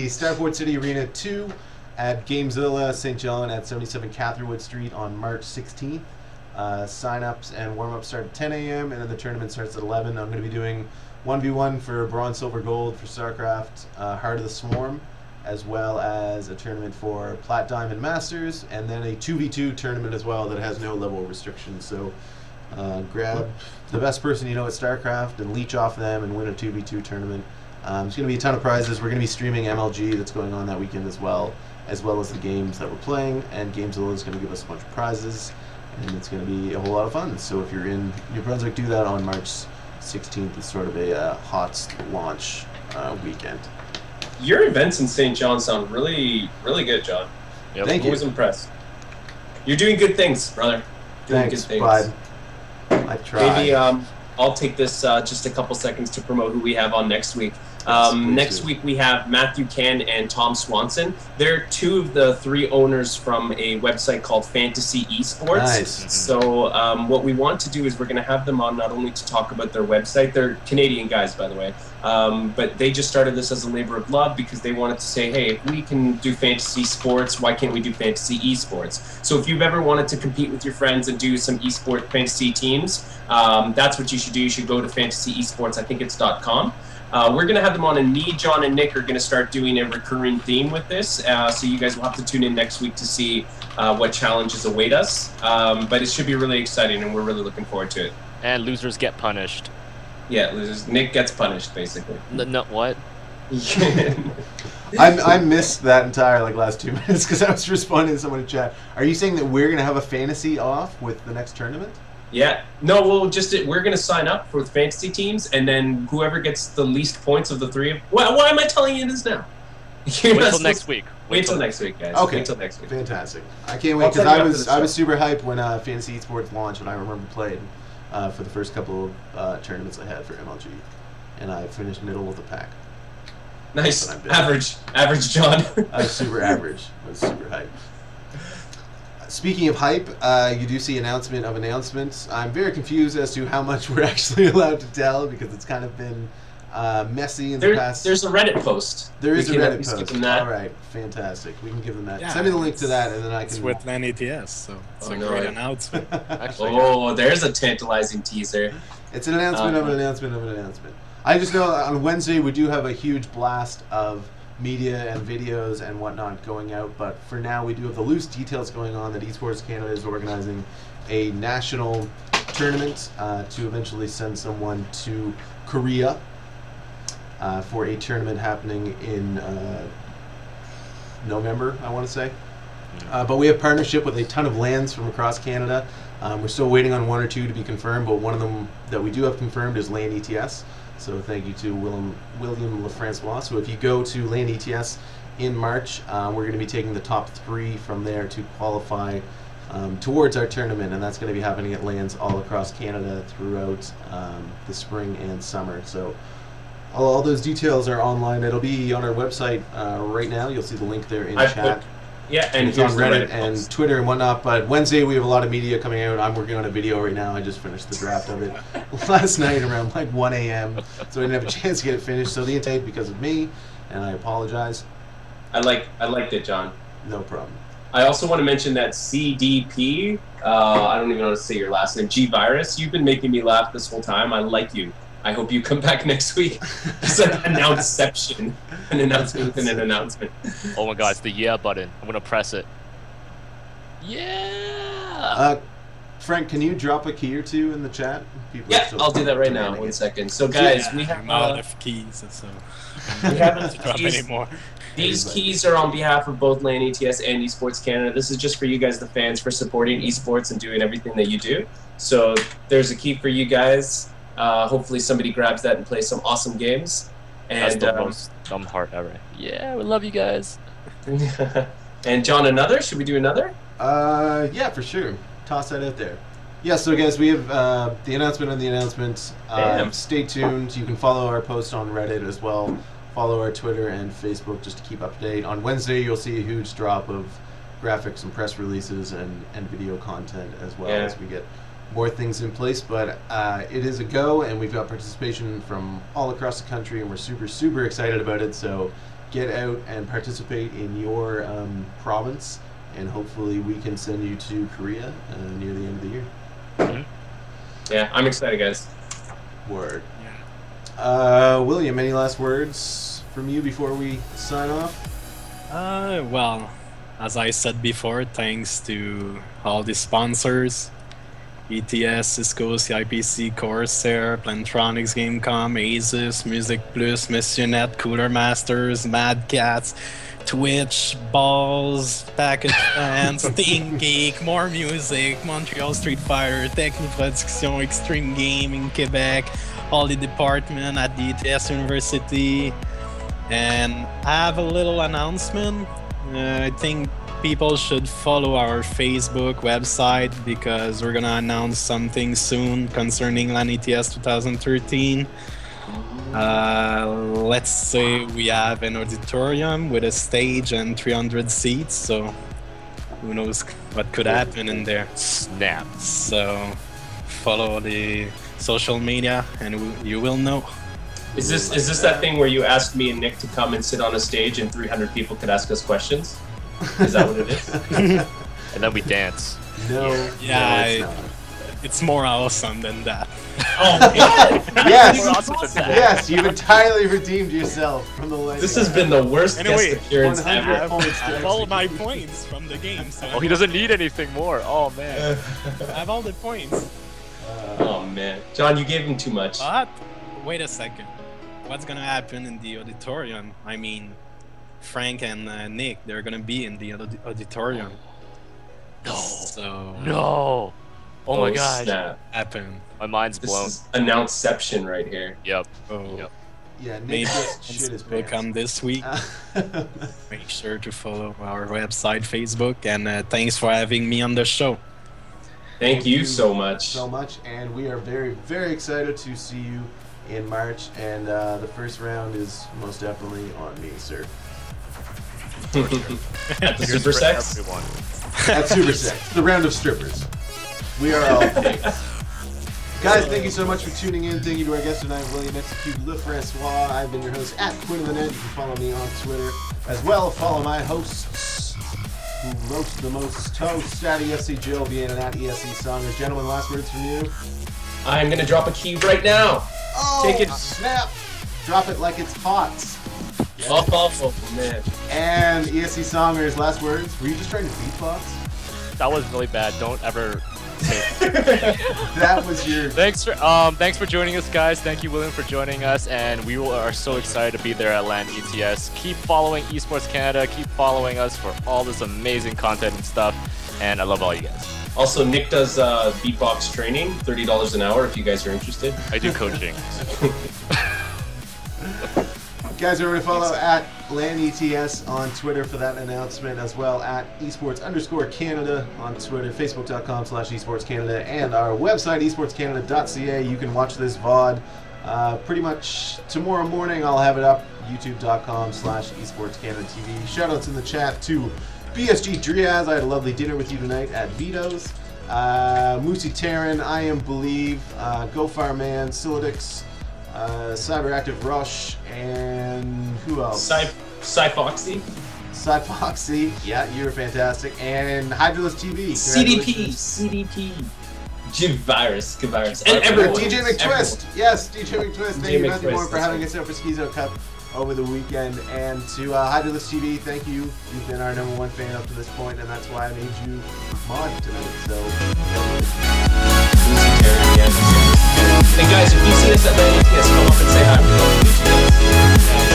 Starport City Arena 2 at Gamezilla St. John at 77 Catherwood Street on March 16th. Sign-ups and warm-up start at 10 a.m. and then the tournament starts at 11. I'm going to be doing 1v1 for Bronze, Silver, Gold for StarCraft, Heart of the Swarm, as well as a tournament for Plat, Diamond, Masters, and then a 2v2 tournament as well that has no level restrictions. So grab the best person you know at StarCraft and leech off them and win a 2v2 tournament. It's going to be a ton of prizes. We're going to be streaming MLG that's going on that weekend as well as the games that we're playing. And Gamezilla is going to give us a bunch of prizes, and it's going to be a whole lot of fun. So if you're in New Brunswick, do that on March 16th. It's sort of a hot launch weekend. Your events in St. John sound really, really good, John. Yep. Thank you. Always impressed. You're doing good things, brother. Doing good things. Bud. I try. Maybe I'll take this just a couple seconds to promote who we have on next week. Next week we have Matthew Cann and Tom Swanson. They're two of the three owners from a website called Fantasy Esports. Nice. So what we want to do is we're going to have them on not only to talk about their website, they're Canadian guys, by the way, but they just started this as a labor of love because they wanted to say, hey, if we can do fantasy sports, why can't we do fantasy esports? So if you've ever wanted to compete with your friends and do some esports fantasy teams, that's what you should do. You should go to Fantasy Esports. I think it's .com. We're going to have them on, and me, John, and Nick are going to start doing a recurring theme with this. So you guys will have to tune in next week to see what challenges await us. But it should be really exciting, and we're really looking forward to it. And losers get punished. Yeah, losers. Nick gets punished, basically. No, what? I missed that entire last 2 minutes because I was responding to someone in chat. Are you saying that we're going to have a fantasy off with the next tournament? Yeah. No, well, we're going to sign up for fantasy teams, and then whoever gets the least points of the three of... Why am I telling you this now? Wait till next week. Wait till next week, guys. Okay. Wait till next week. Fantastic. I can't wait, because I was super hyped when Fantasy Esports launched, and I remember playing for the first couple of tournaments I had for MLG, and I finished middle of the pack. Nice. Average John. I was super average. I was super hyped. Speaking of hype, you do see announcement of announcements. I'm very confused as to how much we're actually allowed to tell because it's kind of been messy in the past. There's a Reddit post. There is a Reddit post. All right, fantastic. We can give them that. Yeah, send me the link to that, and then I can... It's with LAN ETS, so it's a great announcement. There's a tantalizing teaser. It's an announcement of an announcement of an announcement. I just know on Wednesday we do have a huge blast of media and videos and whatnot going out, but for now we do have the loose details going on that eSports Canada is organizing a national tournament to eventually send someone to Korea for a tournament happening in November, I want to say. But we have partnership with a ton of lands from across Canada. We're still waiting on one or two to be confirmed, but one of them that we do have confirmed is LAN ETS. So thank you to William Lefrançois. So if you go to LAN ETS in March, we're going to be taking the top three from there to qualify towards our tournament, and that's going to be happening at LANs all across Canada throughout the spring and summer. So all those details are online. It'll be on our website right now. You'll see the link there in chat. Yeah, and it's on Reddit and Twitter and whatnot. But Wednesday we have a lot of media coming out. I'm working on a video right now. I just finished the draft of it last night around 1 a.m. So I didn't have a chance to get it finished. So the intake because of me, and I apologize. I liked it, John. No problem. I also want to mention that CDP. I don't even know how to say your last name. G Virus. You've been making me laugh this whole time. I like you. I hope you come back next week. It's an announceception. An announcement within an announcement. Oh my god, it's the yeah button. I'm going to press it. Yeah! Frank, can you drop a key or two in the chat? Yeah, I'll do that right now. One second. So guys, yeah, we have a lot of keys, so we haven't dropped any more. These keys are on behalf of both LAN ETS and eSports Canada. This is just for you guys, the fans, for supporting eSports and doing everything that you do. So there's a key for you guys. Hopefully somebody grabs that and plays some awesome games. And that's the most dumb heart ever. Yeah, we love you guys. And John, another? Should we do another? Yeah, for sure. Toss that out there. Yeah, so guys, we have the announcement on the announcement. Stay tuned. You can follow our post on Reddit as well. Follow our Twitter and Facebook just to keep up to date. On Wednesday, you'll see a huge drop of graphics and press releases and video content as well as we get more things in place. But it is a go, and we've got participation from all across the country, and we're super, super excited about it. So get out and participate in your province, and hopefully we can send you to Korea near the end of the year. Mm-hmm. Yeah, I'm excited, guys. Word. William, any last words from you before we sign off? Well, as I said before, thanks to all the sponsors, ETS, Cisco, CIPC, Corsair, Plantronics Gamecom, Asus, Music Plus, eSports, Cooler Masters, Mad Catz, Twitch, Balls, Package Fans, Think Geek, More Music, Montreal Street Fighter, Technique Production, Extreme Gaming, Quebec, all the department at the ETS University. And I have a little announcement. I think people should follow our Facebook website because we're gonna announce something soon concerning LAN ETS 2013. Let's say we have an auditorium with a stage and 300 seats, so who knows what could happen in there. Snap. So follow the social media and you will know. Is this that thing where you asked me and Nick to come and sit on a stage and 300 people could ask us questions? Is that what it is? And then we dance. No. Yeah. It's more awesome than that. Oh, yeah. Yes. Awesome that. Yes, you've entirely redeemed yourself from the late. This has been the worst guest appearance ever. I have all my points from the game. So he doesn't need anything more. Oh, man. I have all the points. Oh, man. John, you gave him too much. But wait a second. What's going to happen in the auditorium? I mean, Frank and Nick, they're going to be in the auditorium. No. So, no. Oh my gosh! Snap. Happened. My mind's blown. This is announceception right here. Yep. Oh. Yep. Yeah. Maybe it will come this week. Make sure to follow our website, Facebook, and thanks for having me on the show. Thank you so much. So much, and we are very, very excited to see you in March. And the first round is most definitely on me, sir. That's super sex. That's super sex. The round of strippers. We are all guys, thank you so much for tuning in. Thank you to our guest tonight, William Lefrançois. I've been your host at quinnofthenet. You can follow me on Twitter as well. Follow my hosts who roast the most toast at escjovian and at escsongers. Gentlemen, last words from you? I'm going to drop a key right now. Oh, take it. Snap. Drop it like it's hot. Yes. Oh, man. And escsongers, last words. Were you just trying to beatbox? That was really bad. Don't ever... That was your. Thanks for joining us, guys. Thank you, William, for joining us, and we are so excited to be there at LAN ETS. Keep following eSports Canada. Keep following us for all this amazing content and stuff. And I love all you guys. Also, Nick does beatbox training, $30 an hour. If you guys are interested, I do coaching. Guys, remember to follow at LAN ETS on Twitter for that announcement, as well at esports_Canada on Twitter, facebook.com/esportscanada, and our website, esportscanada.ca. You can watch this VOD pretty much tomorrow morning. I'll have it up, youtube.com/esportscanada TV. Shoutouts in the chat to BSG Driaz. I had a lovely dinner with you tonight at Vito's. Moosey Terran, I Am Believe, GoFireman, Silidix, CyberActive Rush, and who else? Cyfoxy. Cyfoxy, yeah, you're fantastic. And Hydroless TV. CDP. Jim Virus, Virus. And everyone. DJ McTwist. Yes, DJ McTwist. Thank you, everyone, for having us out for Schizo Cup over the weekend. And to Hydralist TV, thank you. You've been our number one fan up to this point, and that's why I made you mod tonight. So, and guys, if you see this at LAN ETS, come up and say hi.